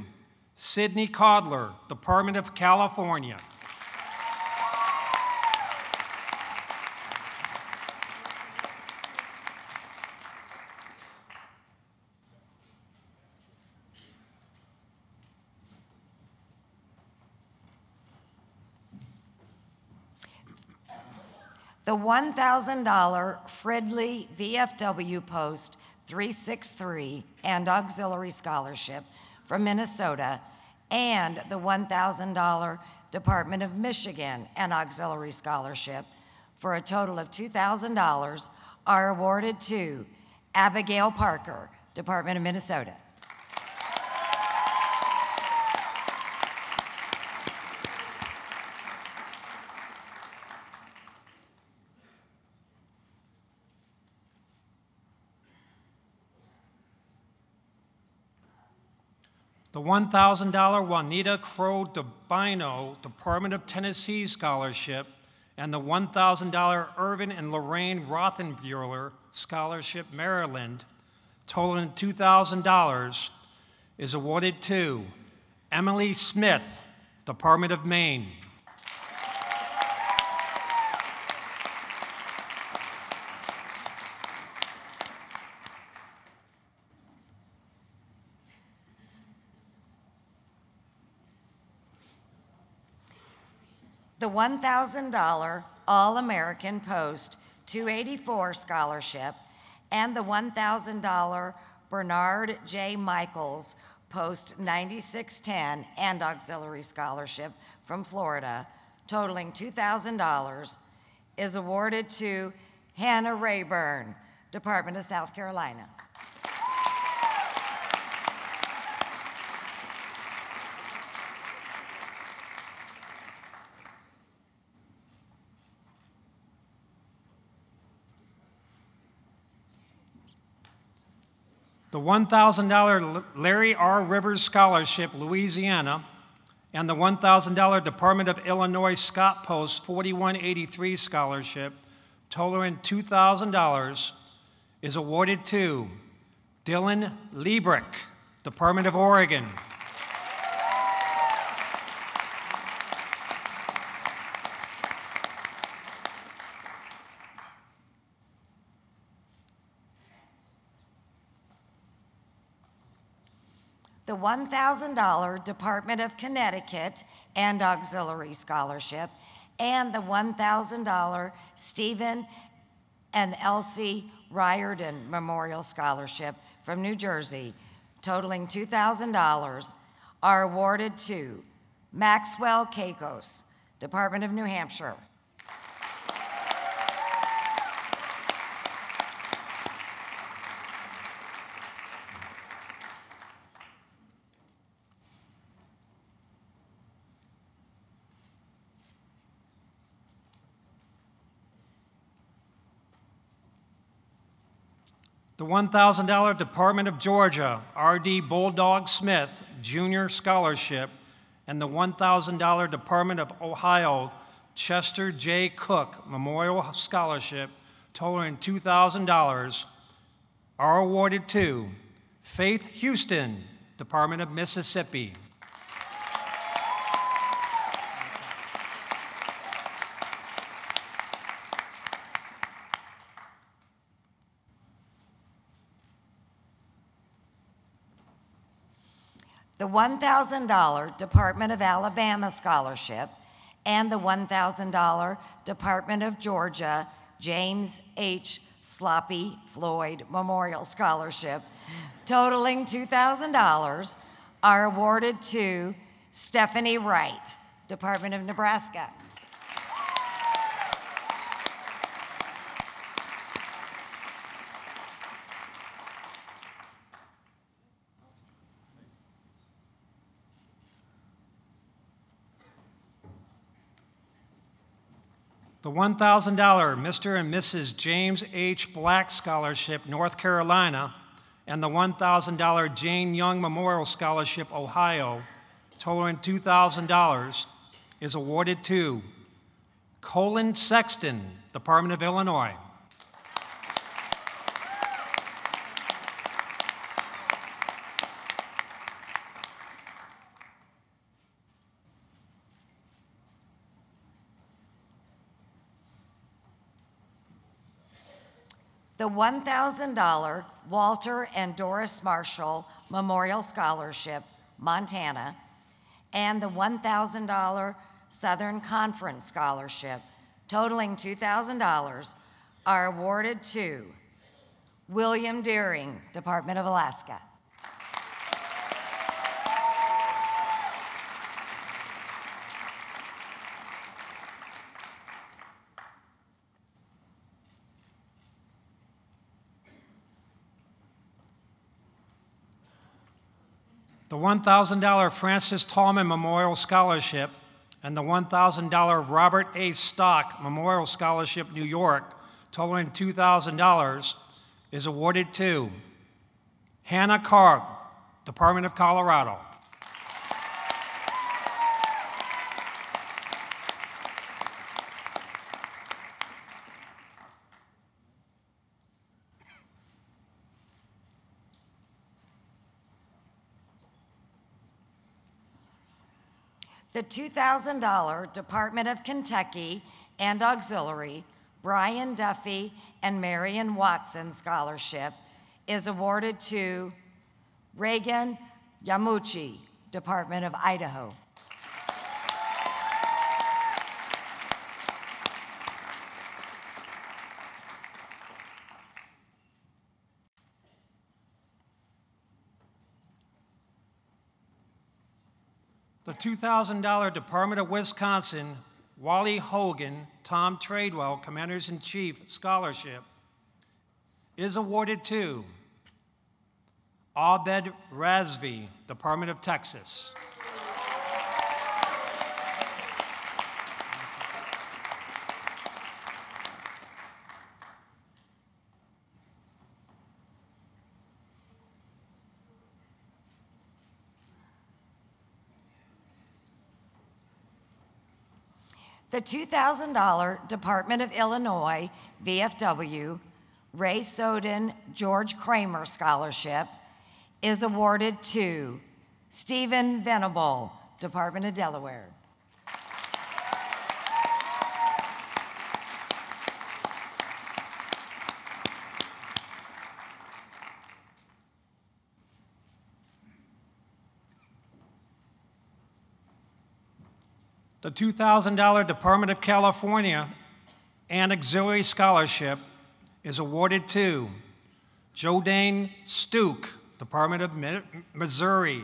Sidney Codler, Department of California. The one thousand dollar Fridley V F W Post three six three and Auxiliary Scholarship from Minnesota, and the one thousand dollar Department of Michigan and Auxiliary Scholarship for a total of two thousand dollars are awarded to Abigail Parker, Department of Minnesota. The one thousand dollar Juanita Crow DeBino Department of Tennessee Scholarship and the one thousand dollar Irvin and Lorraine Rothenbuehler Scholarship Maryland, totaling two thousand dollars, is awarded to Emily Smith, Department of Maine. The one thousand dollar All-American Post two eighty-four Scholarship and the one thousand dollar Bernard J. Michaels Post ninety-six ten and Auxiliary Scholarship from Florida, totaling two thousand dollars, is awarded to Hannah Rayburn, Department of South Carolina. The one thousand dollar Larry R. Rivers Scholarship, Louisiana, and the one thousand dollar Department of Illinois Scott Post forty-one eighty-three Scholarship, totaling two thousand dollars, is awarded to Dylan Liebrich, Department of Oregon. The one thousand dollar Department of Connecticut and Auxiliary Scholarship, and the one thousand dollar Stephen and Elsie Riordan Memorial Scholarship from New Jersey, totaling two thousand dollars are awarded to Maxwell Kakos, Department of New Hampshire. The one thousand dollar Department of Georgia R D Bulldog Smith Junior Scholarship and the one thousand dollar Department of Ohio Chester J. Cook Memorial Scholarship totaling two thousand dollars are awarded to Faith Houston, Department of Mississippi. The one thousand dollar Department of Alabama Scholarship and the one thousand dollar Department of Georgia James H. Sloppy Floyd Memorial Scholarship, totaling two thousand dollars, are awarded to Stephanie Wright, Department of Nebraska. The one thousand dollar Mister and Missus James H. Black Scholarship, North Carolina, and the one thousand dollar Jane Young Memorial Scholarship, Ohio, totaling two thousand dollars, is awarded to Colin Sexton, Department of Illinois. The one thousand dollar Walter and Doris Marshall Memorial Scholarship, Montana, and the one thousand dollar Southern Conference Scholarship, totaling two thousand dollars, are awarded to William Deering, Department of Alaska. The one thousand dollar Francis Tallman Memorial Scholarship and the one thousand dollar Robert A. Stock Memorial Scholarship, New York, totaling two thousand dollars, is awarded to Hannah Karg, Department of Colorado. The two thousand dollar Department of Kentucky and Auxiliary Brian Duffy and Marion Watson Scholarship is awarded to Reagan Yamauchi, Department of Idaho. The two thousand dollar Department of Wisconsin, Wally Hogan, Tom Tradewell, Commanders-in-Chief Scholarship, is awarded to Abed Razvi, Department of Texas. The two thousand dollar Department of Illinois V F W Ray Soden George Kramer Scholarship is awarded to Stephen Venable, Department of Delaware. The two thousand dollar Department of California and Auxiliary Scholarship is awarded to Jodane Stuke, Department of Missouri.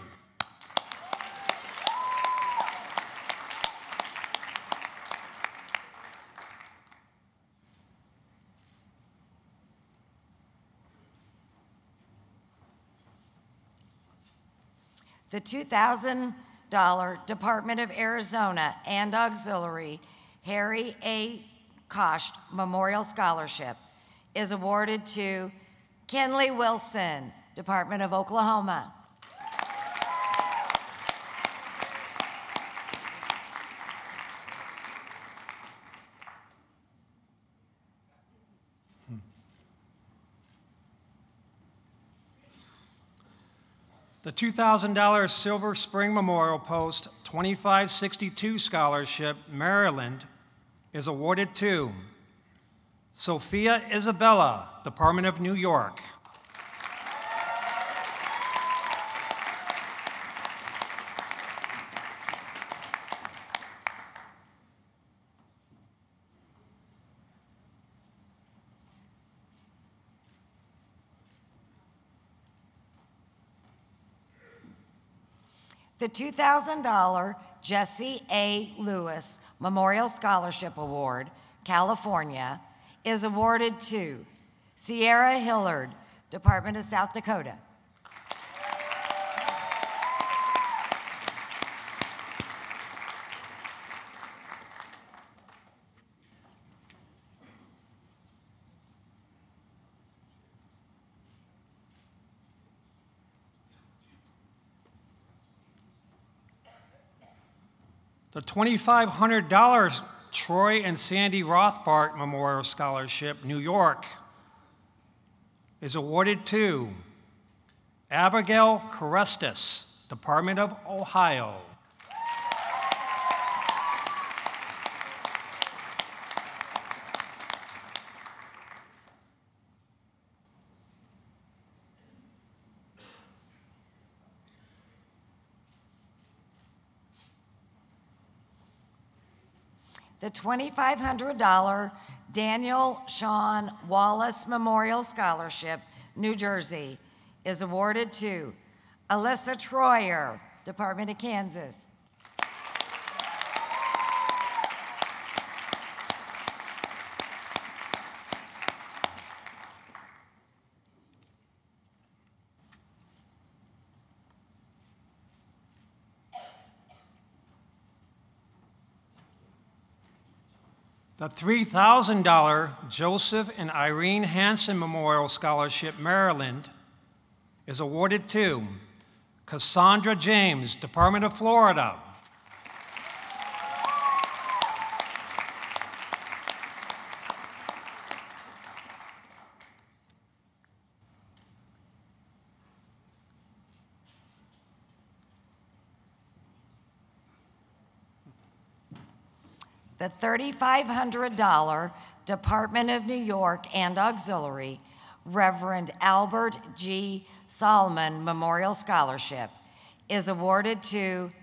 The two thousand dollar Department of Arizona and Auxiliary Harry A. Koch Memorial Scholarship is awarded to Kenley Wilson, Department of Oklahoma. The two thousand dollar Silver Spring Memorial Post twenty-five sixty-two Scholarship, Maryland, is awarded to Sophia Isabella, Department of New York. The two thousand dollar Jesse A. Lewis Memorial Scholarship Award, California, is awarded to Sierra Hillard, Department of South Dakota. The twenty-five hundred dollar Troy and Sandy Rothbart Memorial Scholarship, New York, is awarded to Abigail Carestis, Department of Ohio. The twenty-five hundred dollar Daniel Sean Wallace Memorial Scholarship, New Jersey, is awarded to Alyssa Troyer, Department of Kansas. The three thousand dollar Joseph and Irene Hansen Memorial Scholarship, Maryland, is awarded to Cassandra James, Department of Florida. The three thousand five hundred dollar Department of New York and Auxiliary Reverend Albert G. Solomon Memorial Scholarship is awarded to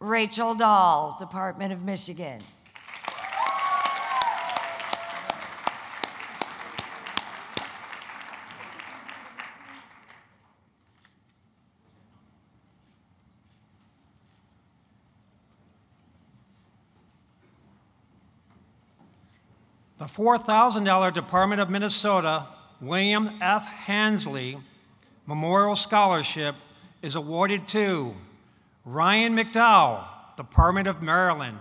Rachel Dahl, Department of Michigan. The four thousand dollar Department of Minnesota William F. Hansley Memorial Scholarship is awarded to Ryan McDowell, Department of Maryland.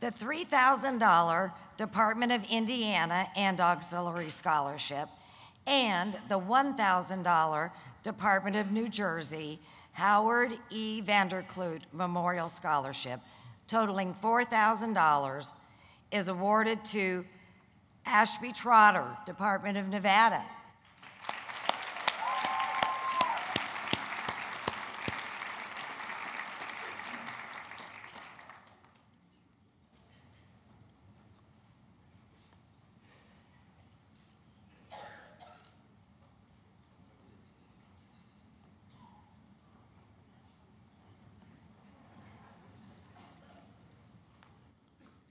The three thousand dollar Department of Indiana and Auxiliary Scholarship and the one thousand dollar Department of New Jersey Howard E. Vanderklut Memorial Scholarship, totaling four thousand dollars, is awarded to Ashby Trotter, Department of Nevada.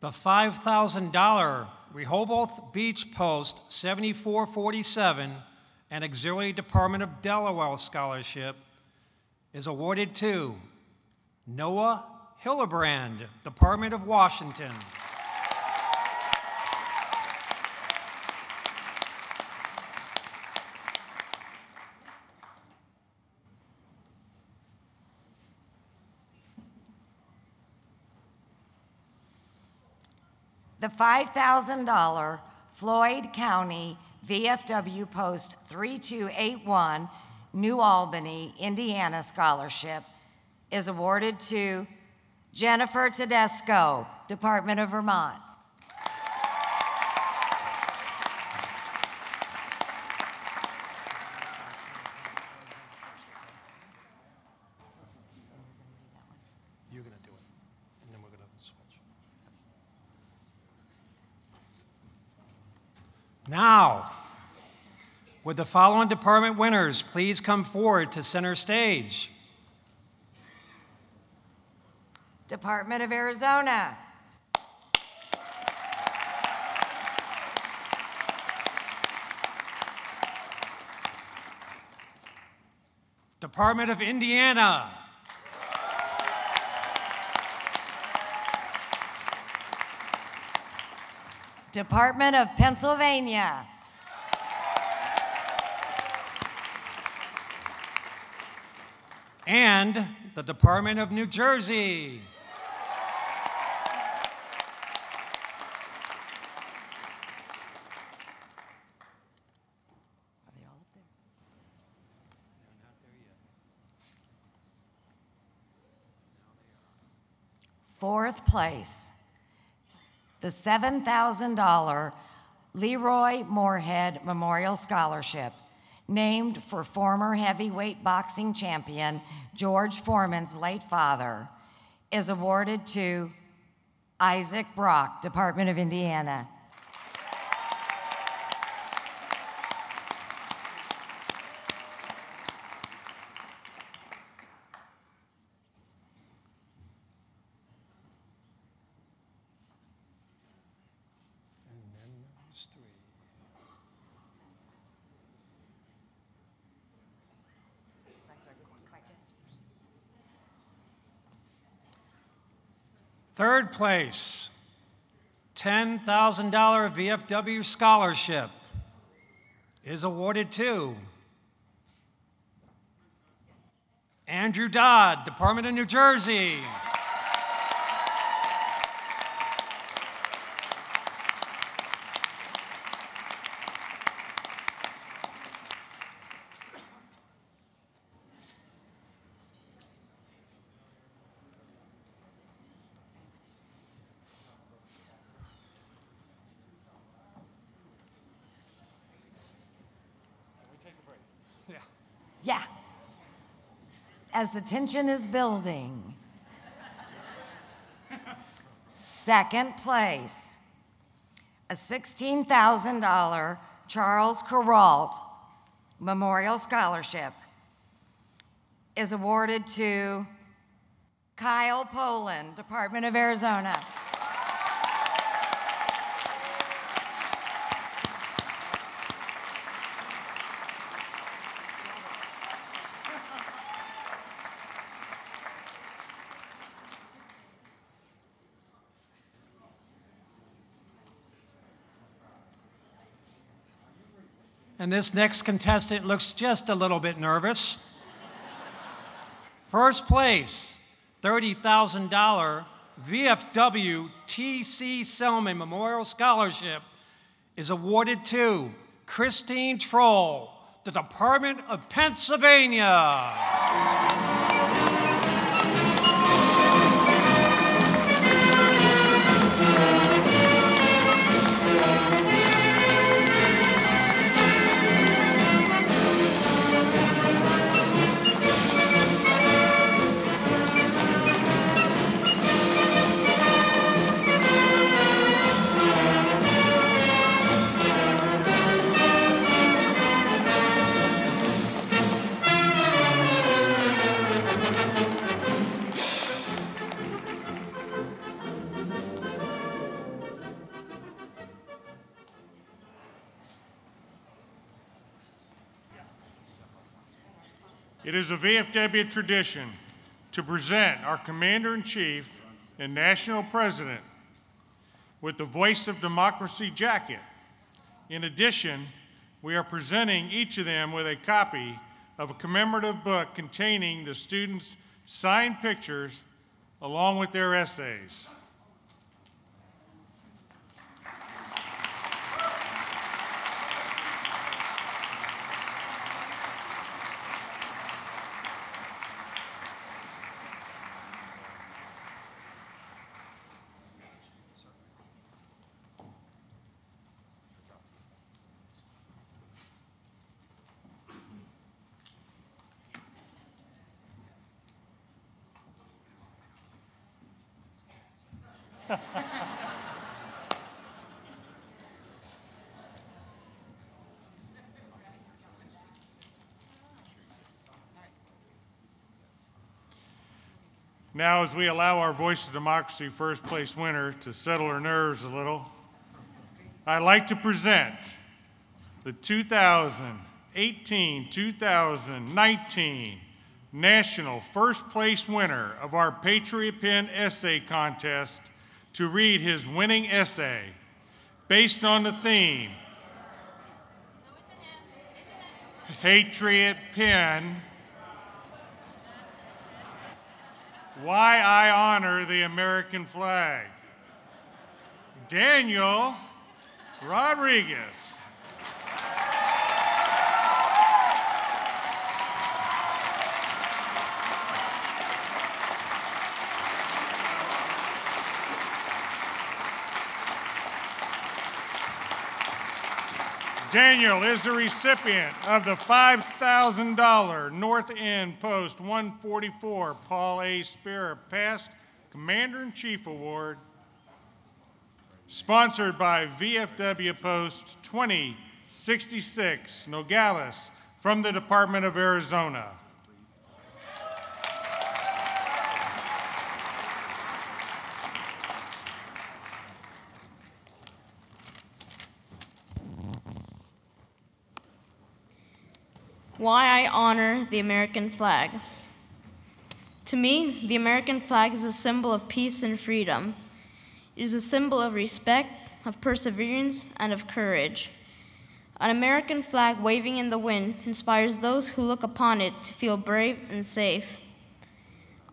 the five thousand dollar Rehoboth Beach Post seventy-four forty-seven and Auxiliary Department of Delaware Scholarship is awarded to Noah Hillebrand, Department of Washington. The five thousand dollar Floyd County V F W Post three two eight one New Albany, Indiana Scholarship is awarded to Jennifer Tedesco, Department of Vermont. Now, would the following department winners please come forward to center stage? Department of Arizona. Department of Indiana. Department of Pennsylvania. And the Department of New Jersey. Fourth place, the seven thousand dollar Leroy Moorhead Memorial Scholarship, named for former heavyweight boxing champion George Foreman's late father, is awarded to Isaac Brock, Department of Indiana. Third place, ten thousand dollar V F W scholarship is awarded to Andrew Dodd, Department of New Jersey. As the tension is building. Second place, a sixteen thousand dollar Charles Kuralt Memorial Scholarship is awarded to Kyle Poland, Department of Arizona. And this next contestant looks just a little bit nervous. First place, thirty thousand dollar V F W T C Selman Memorial Scholarship is awarded to Christine Troll, the Department of Pennsylvania. It is a V F W tradition to present our Commander-in-Chief and National President with the Voice of Democracy jacket. In addition, we are presenting each of them with a copy of a commemorative book containing the students' signed pictures along with their essays. Now, as we allow our Voice of Democracy first place winner to settle her nerves a little, I'd like to present the two thousand eighteen two thousand nineteen National First Place winner of our Patriot Pen Essay Contest to read his winning essay based on the theme Patriot Pen, Why I Honor the American Flag. Daniel Rodriguez. Daniel is the recipient of the five thousand dollar North End Post one forty-four Paul A. Spearer Past Commander-in-Chief Award, sponsored by V F W Post twenty sixty-six, Nogales, from the Department of Arizona. Why I Honor the American Flag. To me, the American flag is a symbol of peace and freedom. It is a symbol of respect, of perseverance, and of courage. An American flag waving in the wind inspires those who look upon it to feel brave and safe.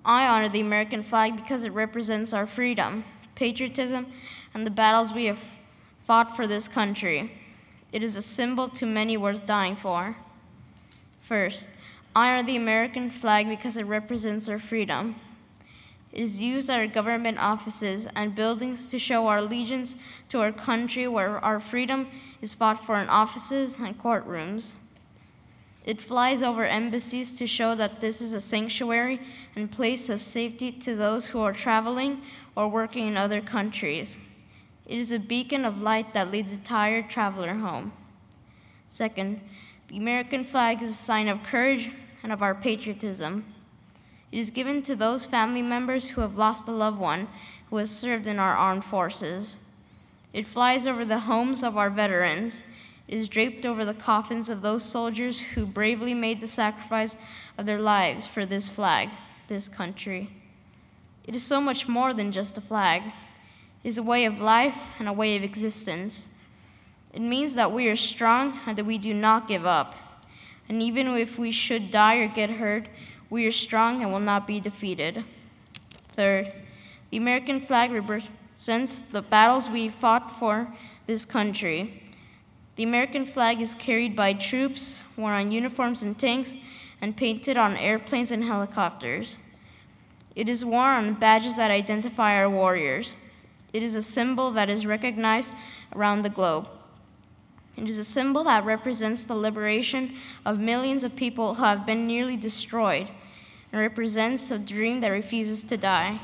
I honor the American flag because it represents our freedom, patriotism, and the battles we have fought for this country. It is a symbol to many worth dying for. First, I honor the American flag because it represents our freedom. It is used at our government offices and buildings to show our allegiance to our country, where our freedom is fought for in offices and courtrooms. It flies over embassies to show that this is a sanctuary and place of safety to those who are traveling or working in other countries. It is a beacon of light that leads a tired traveler home. Second, the American flag is a sign of courage and of our patriotism. It is given to those family members who have lost a loved one who has served in our armed forces. It flies over the homes of our veterans. It is draped over the coffins of those soldiers who bravely made the sacrifice of their lives for this flag, this country. It is so much more than just a flag. It is a way of life and a way of existence. It means that we are strong and that we do not give up. And even if we should die or get hurt, we are strong and will not be defeated. Third, the American flag represents the battles we fought for this country. The American flag is carried by troops, worn on uniforms and tanks, and painted on airplanes and helicopters. It is worn on badges that identify our warriors. It is a symbol that is recognized around the globe. It is a symbol that represents the liberation of millions of people who have been nearly destroyed, and represents a dream that refuses to die.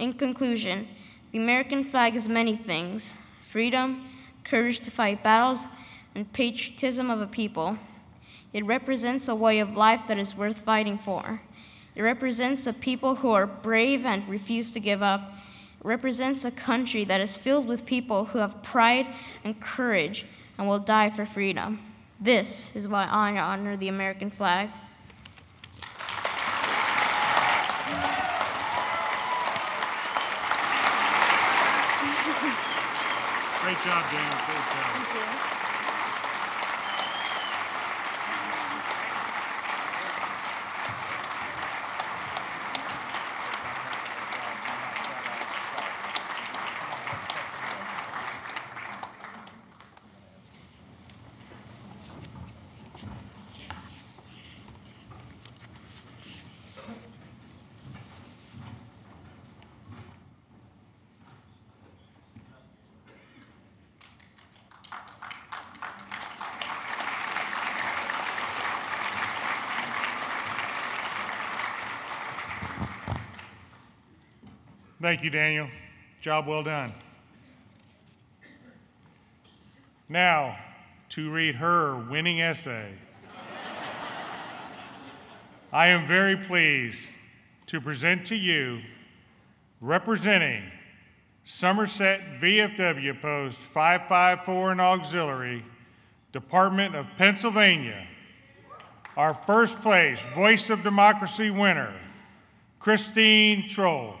In conclusion, the American flag is many things: freedom, courage to fight battles, and patriotism of a people. It represents a way of life that is worth fighting for. It represents a people who are brave and refuse to give up. Represents a country that is filled with people who have pride and courage and will die for freedom. This is why I honor the American flag. Great job, Dan. Great job. Thank you. Thank you, Daniel. Job well done. Now, to read her winning essay, I am very pleased to present to you, representing Somerset V F W Post five five four and Auxiliary, Department of Pennsylvania, our first place Voice of Democracy winner, Christine Troll.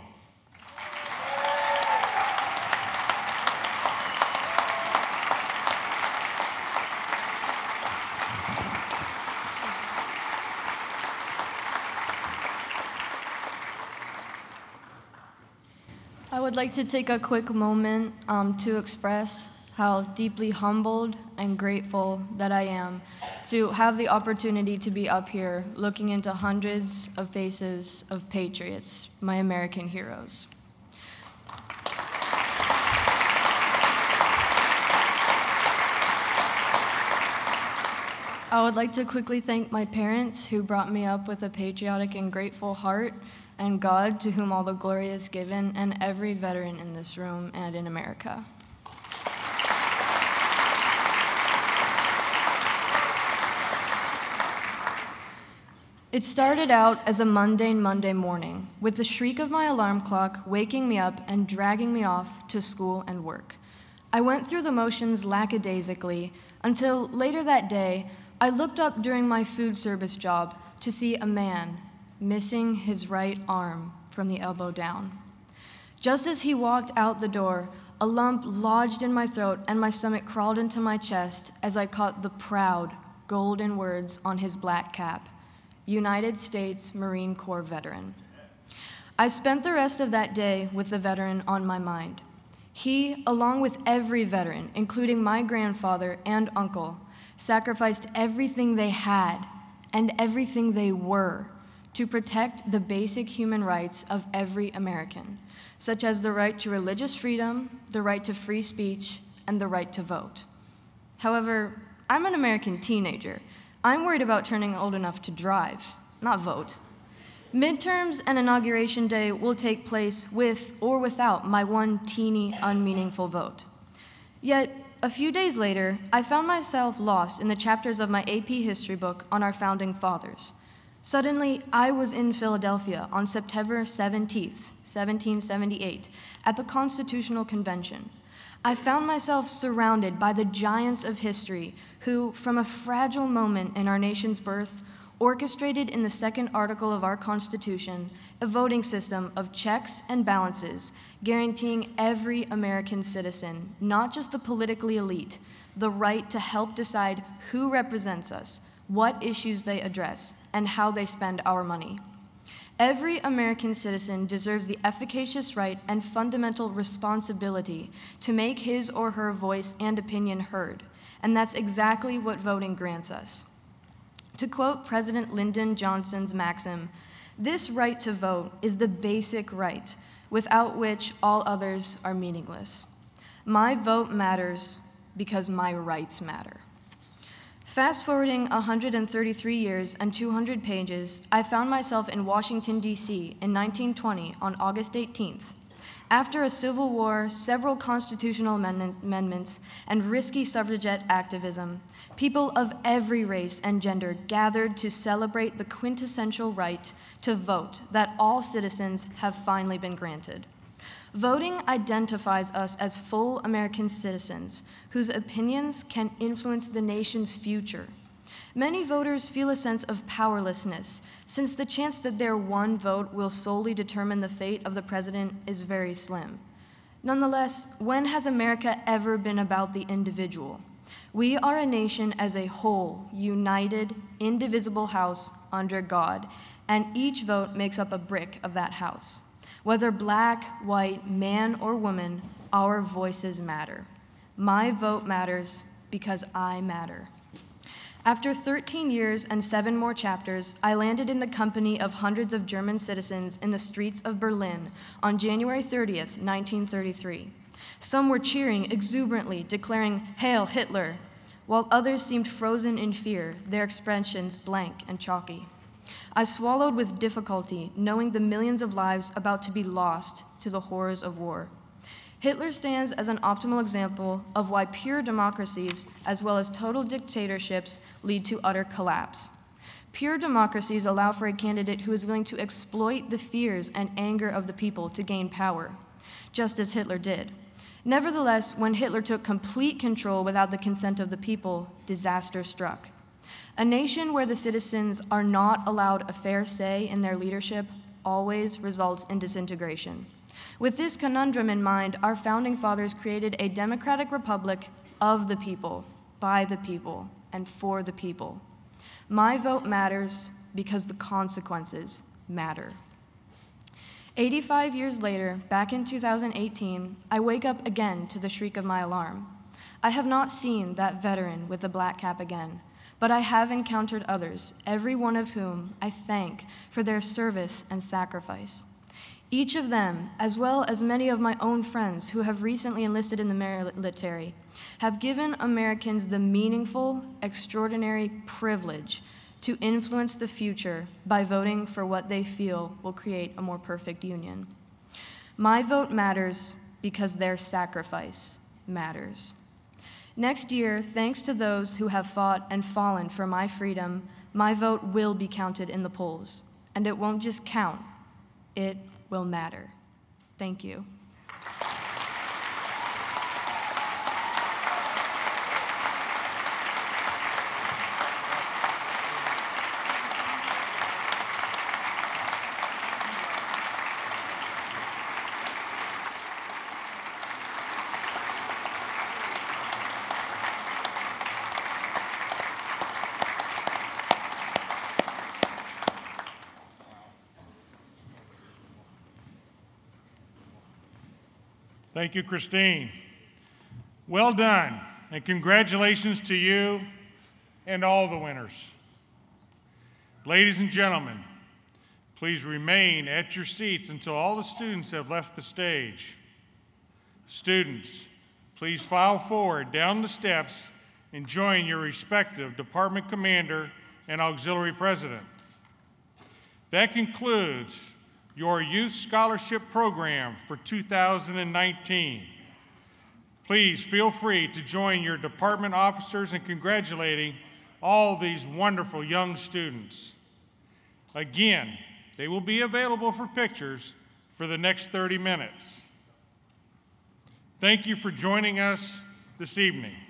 I would like to take a quick moment um, to express how deeply humbled and grateful that I am to have the opportunity to be up here looking into hundreds of faces of patriots, my American heroes. I would like to quickly thank my parents who brought me up with a patriotic and grateful heart, and God, to whom all the glory is given, and every veteran in this room and in America. It started out as a mundane Monday morning, with the shriek of my alarm clock waking me up and dragging me off to school and work. I went through the motions lackadaisically until later that day, I looked up during my food service job to see a man missing his right arm from the elbow down. Just as he walked out the door, a lump lodged in my throat and my stomach crawled into my chest as I caught the proud, golden words on his black cap, United States Marine Corps veteran. I spent the rest of that day with the veteran on my mind. He, along with every veteran, including my grandfather and uncle, sacrificed everything they had and everything they were to protect the basic human rights of every American, such as the right to religious freedom, the right to free speech, and the right to vote. However, I'm an American teenager. I'm worried about turning old enough to drive, not vote. Midterms and Inauguration Day will take place with or without my one teeny, unmeaningful vote. Yet, a few days later, I found myself lost in the chapters of my A P history book on our founding fathers. Suddenly, I was in Philadelphia on September seventeenth, seventeen seventy-eight, at the Constitutional Convention. I found myself surrounded by the giants of history who, from a fragile moment in our nation's birth, orchestrated in the second article of our Constitution a voting system of checks and balances, guaranteeing every American citizen, not just the politically elite, the right to help decide who represents us, what issues they address, and how they spend our money. Every American citizen deserves the efficacious right and fundamental responsibility to make his or her voice and opinion heard, and that's exactly what voting grants us. To quote President Lyndon Johnson's maxim, "This right to vote is the basic right, without which all others are meaningless. My vote matters because my rights matter." Fast forwarding one hundred thirty-three years and two hundred pages, I found myself in Washington, D C in nineteen twenty on August eighteenth. After a civil war, several constitutional amend amendments, and risky suffragette activism, people of every race and gender gathered to celebrate the quintessential right to vote that all citizens have finally been granted. Voting identifies us as full American citizens whose opinions can influence the nation's future. Many voters feel a sense of powerlessness, since the chance that their one vote will solely determine the fate of the president is very slim. Nonetheless, when has America ever been about the individual? We are a nation as a whole, united, indivisible house under God, and each vote makes up a brick of that house. Whether black, white, man, or woman, our voices matter. My vote matters because I matter. After thirteen years and seven more chapters, I landed in the company of hundreds of German citizens in the streets of Berlin on January thirtieth, nineteen thirty-three. Some were cheering exuberantly, declaring, "Hail Hitler," while others seemed frozen in fear, their expressions blank and chalky. I swallowed with difficulty, knowing the millions of lives about to be lost to the horrors of war. Hitler stands as an optimal example of why pure democracies, as well as total dictatorships, lead to utter collapse. Pure democracies allow for a candidate who is willing to exploit the fears and anger of the people to gain power, just as Hitler did. Nevertheless, when Hitler took complete control without the consent of the people, disaster struck. A nation where the citizens are not allowed a fair say in their leadership always results in disintegration. With this conundrum in mind, our founding fathers created a democratic republic of the people, by the people, and for the people. My vote matters because the consequences matter. eighty-five years later, back in two thousand eighteen, I wake up again to the shriek of my alarm. I have not seen that veteran with the black cap again, but I have encountered others, every one of whom I thank for their service and sacrifice. Each of them, as well as many of my own friends who have recently enlisted in the military, have given Americans the meaningful, extraordinary privilege to influence the future by voting for what they feel will create a more perfect union. My vote matters because their sacrifice matters. Next year, thanks to those who have fought and fallen for my freedom, my vote will be counted in the polls. And it won't just count, it will matter. Thank you. Thank you, Christine. Well done, and congratulations to you and all the winners. Ladies and gentlemen, please remain at your seats until all the students have left the stage. Students, please file forward down the steps and join your respective department commander and auxiliary president. That concludes your Youth Scholarship Program for two thousand nineteen. Please feel free to join your department officers in congratulating all these wonderful young students. Again, they will be available for pictures for the next thirty minutes. Thank you for joining us this evening.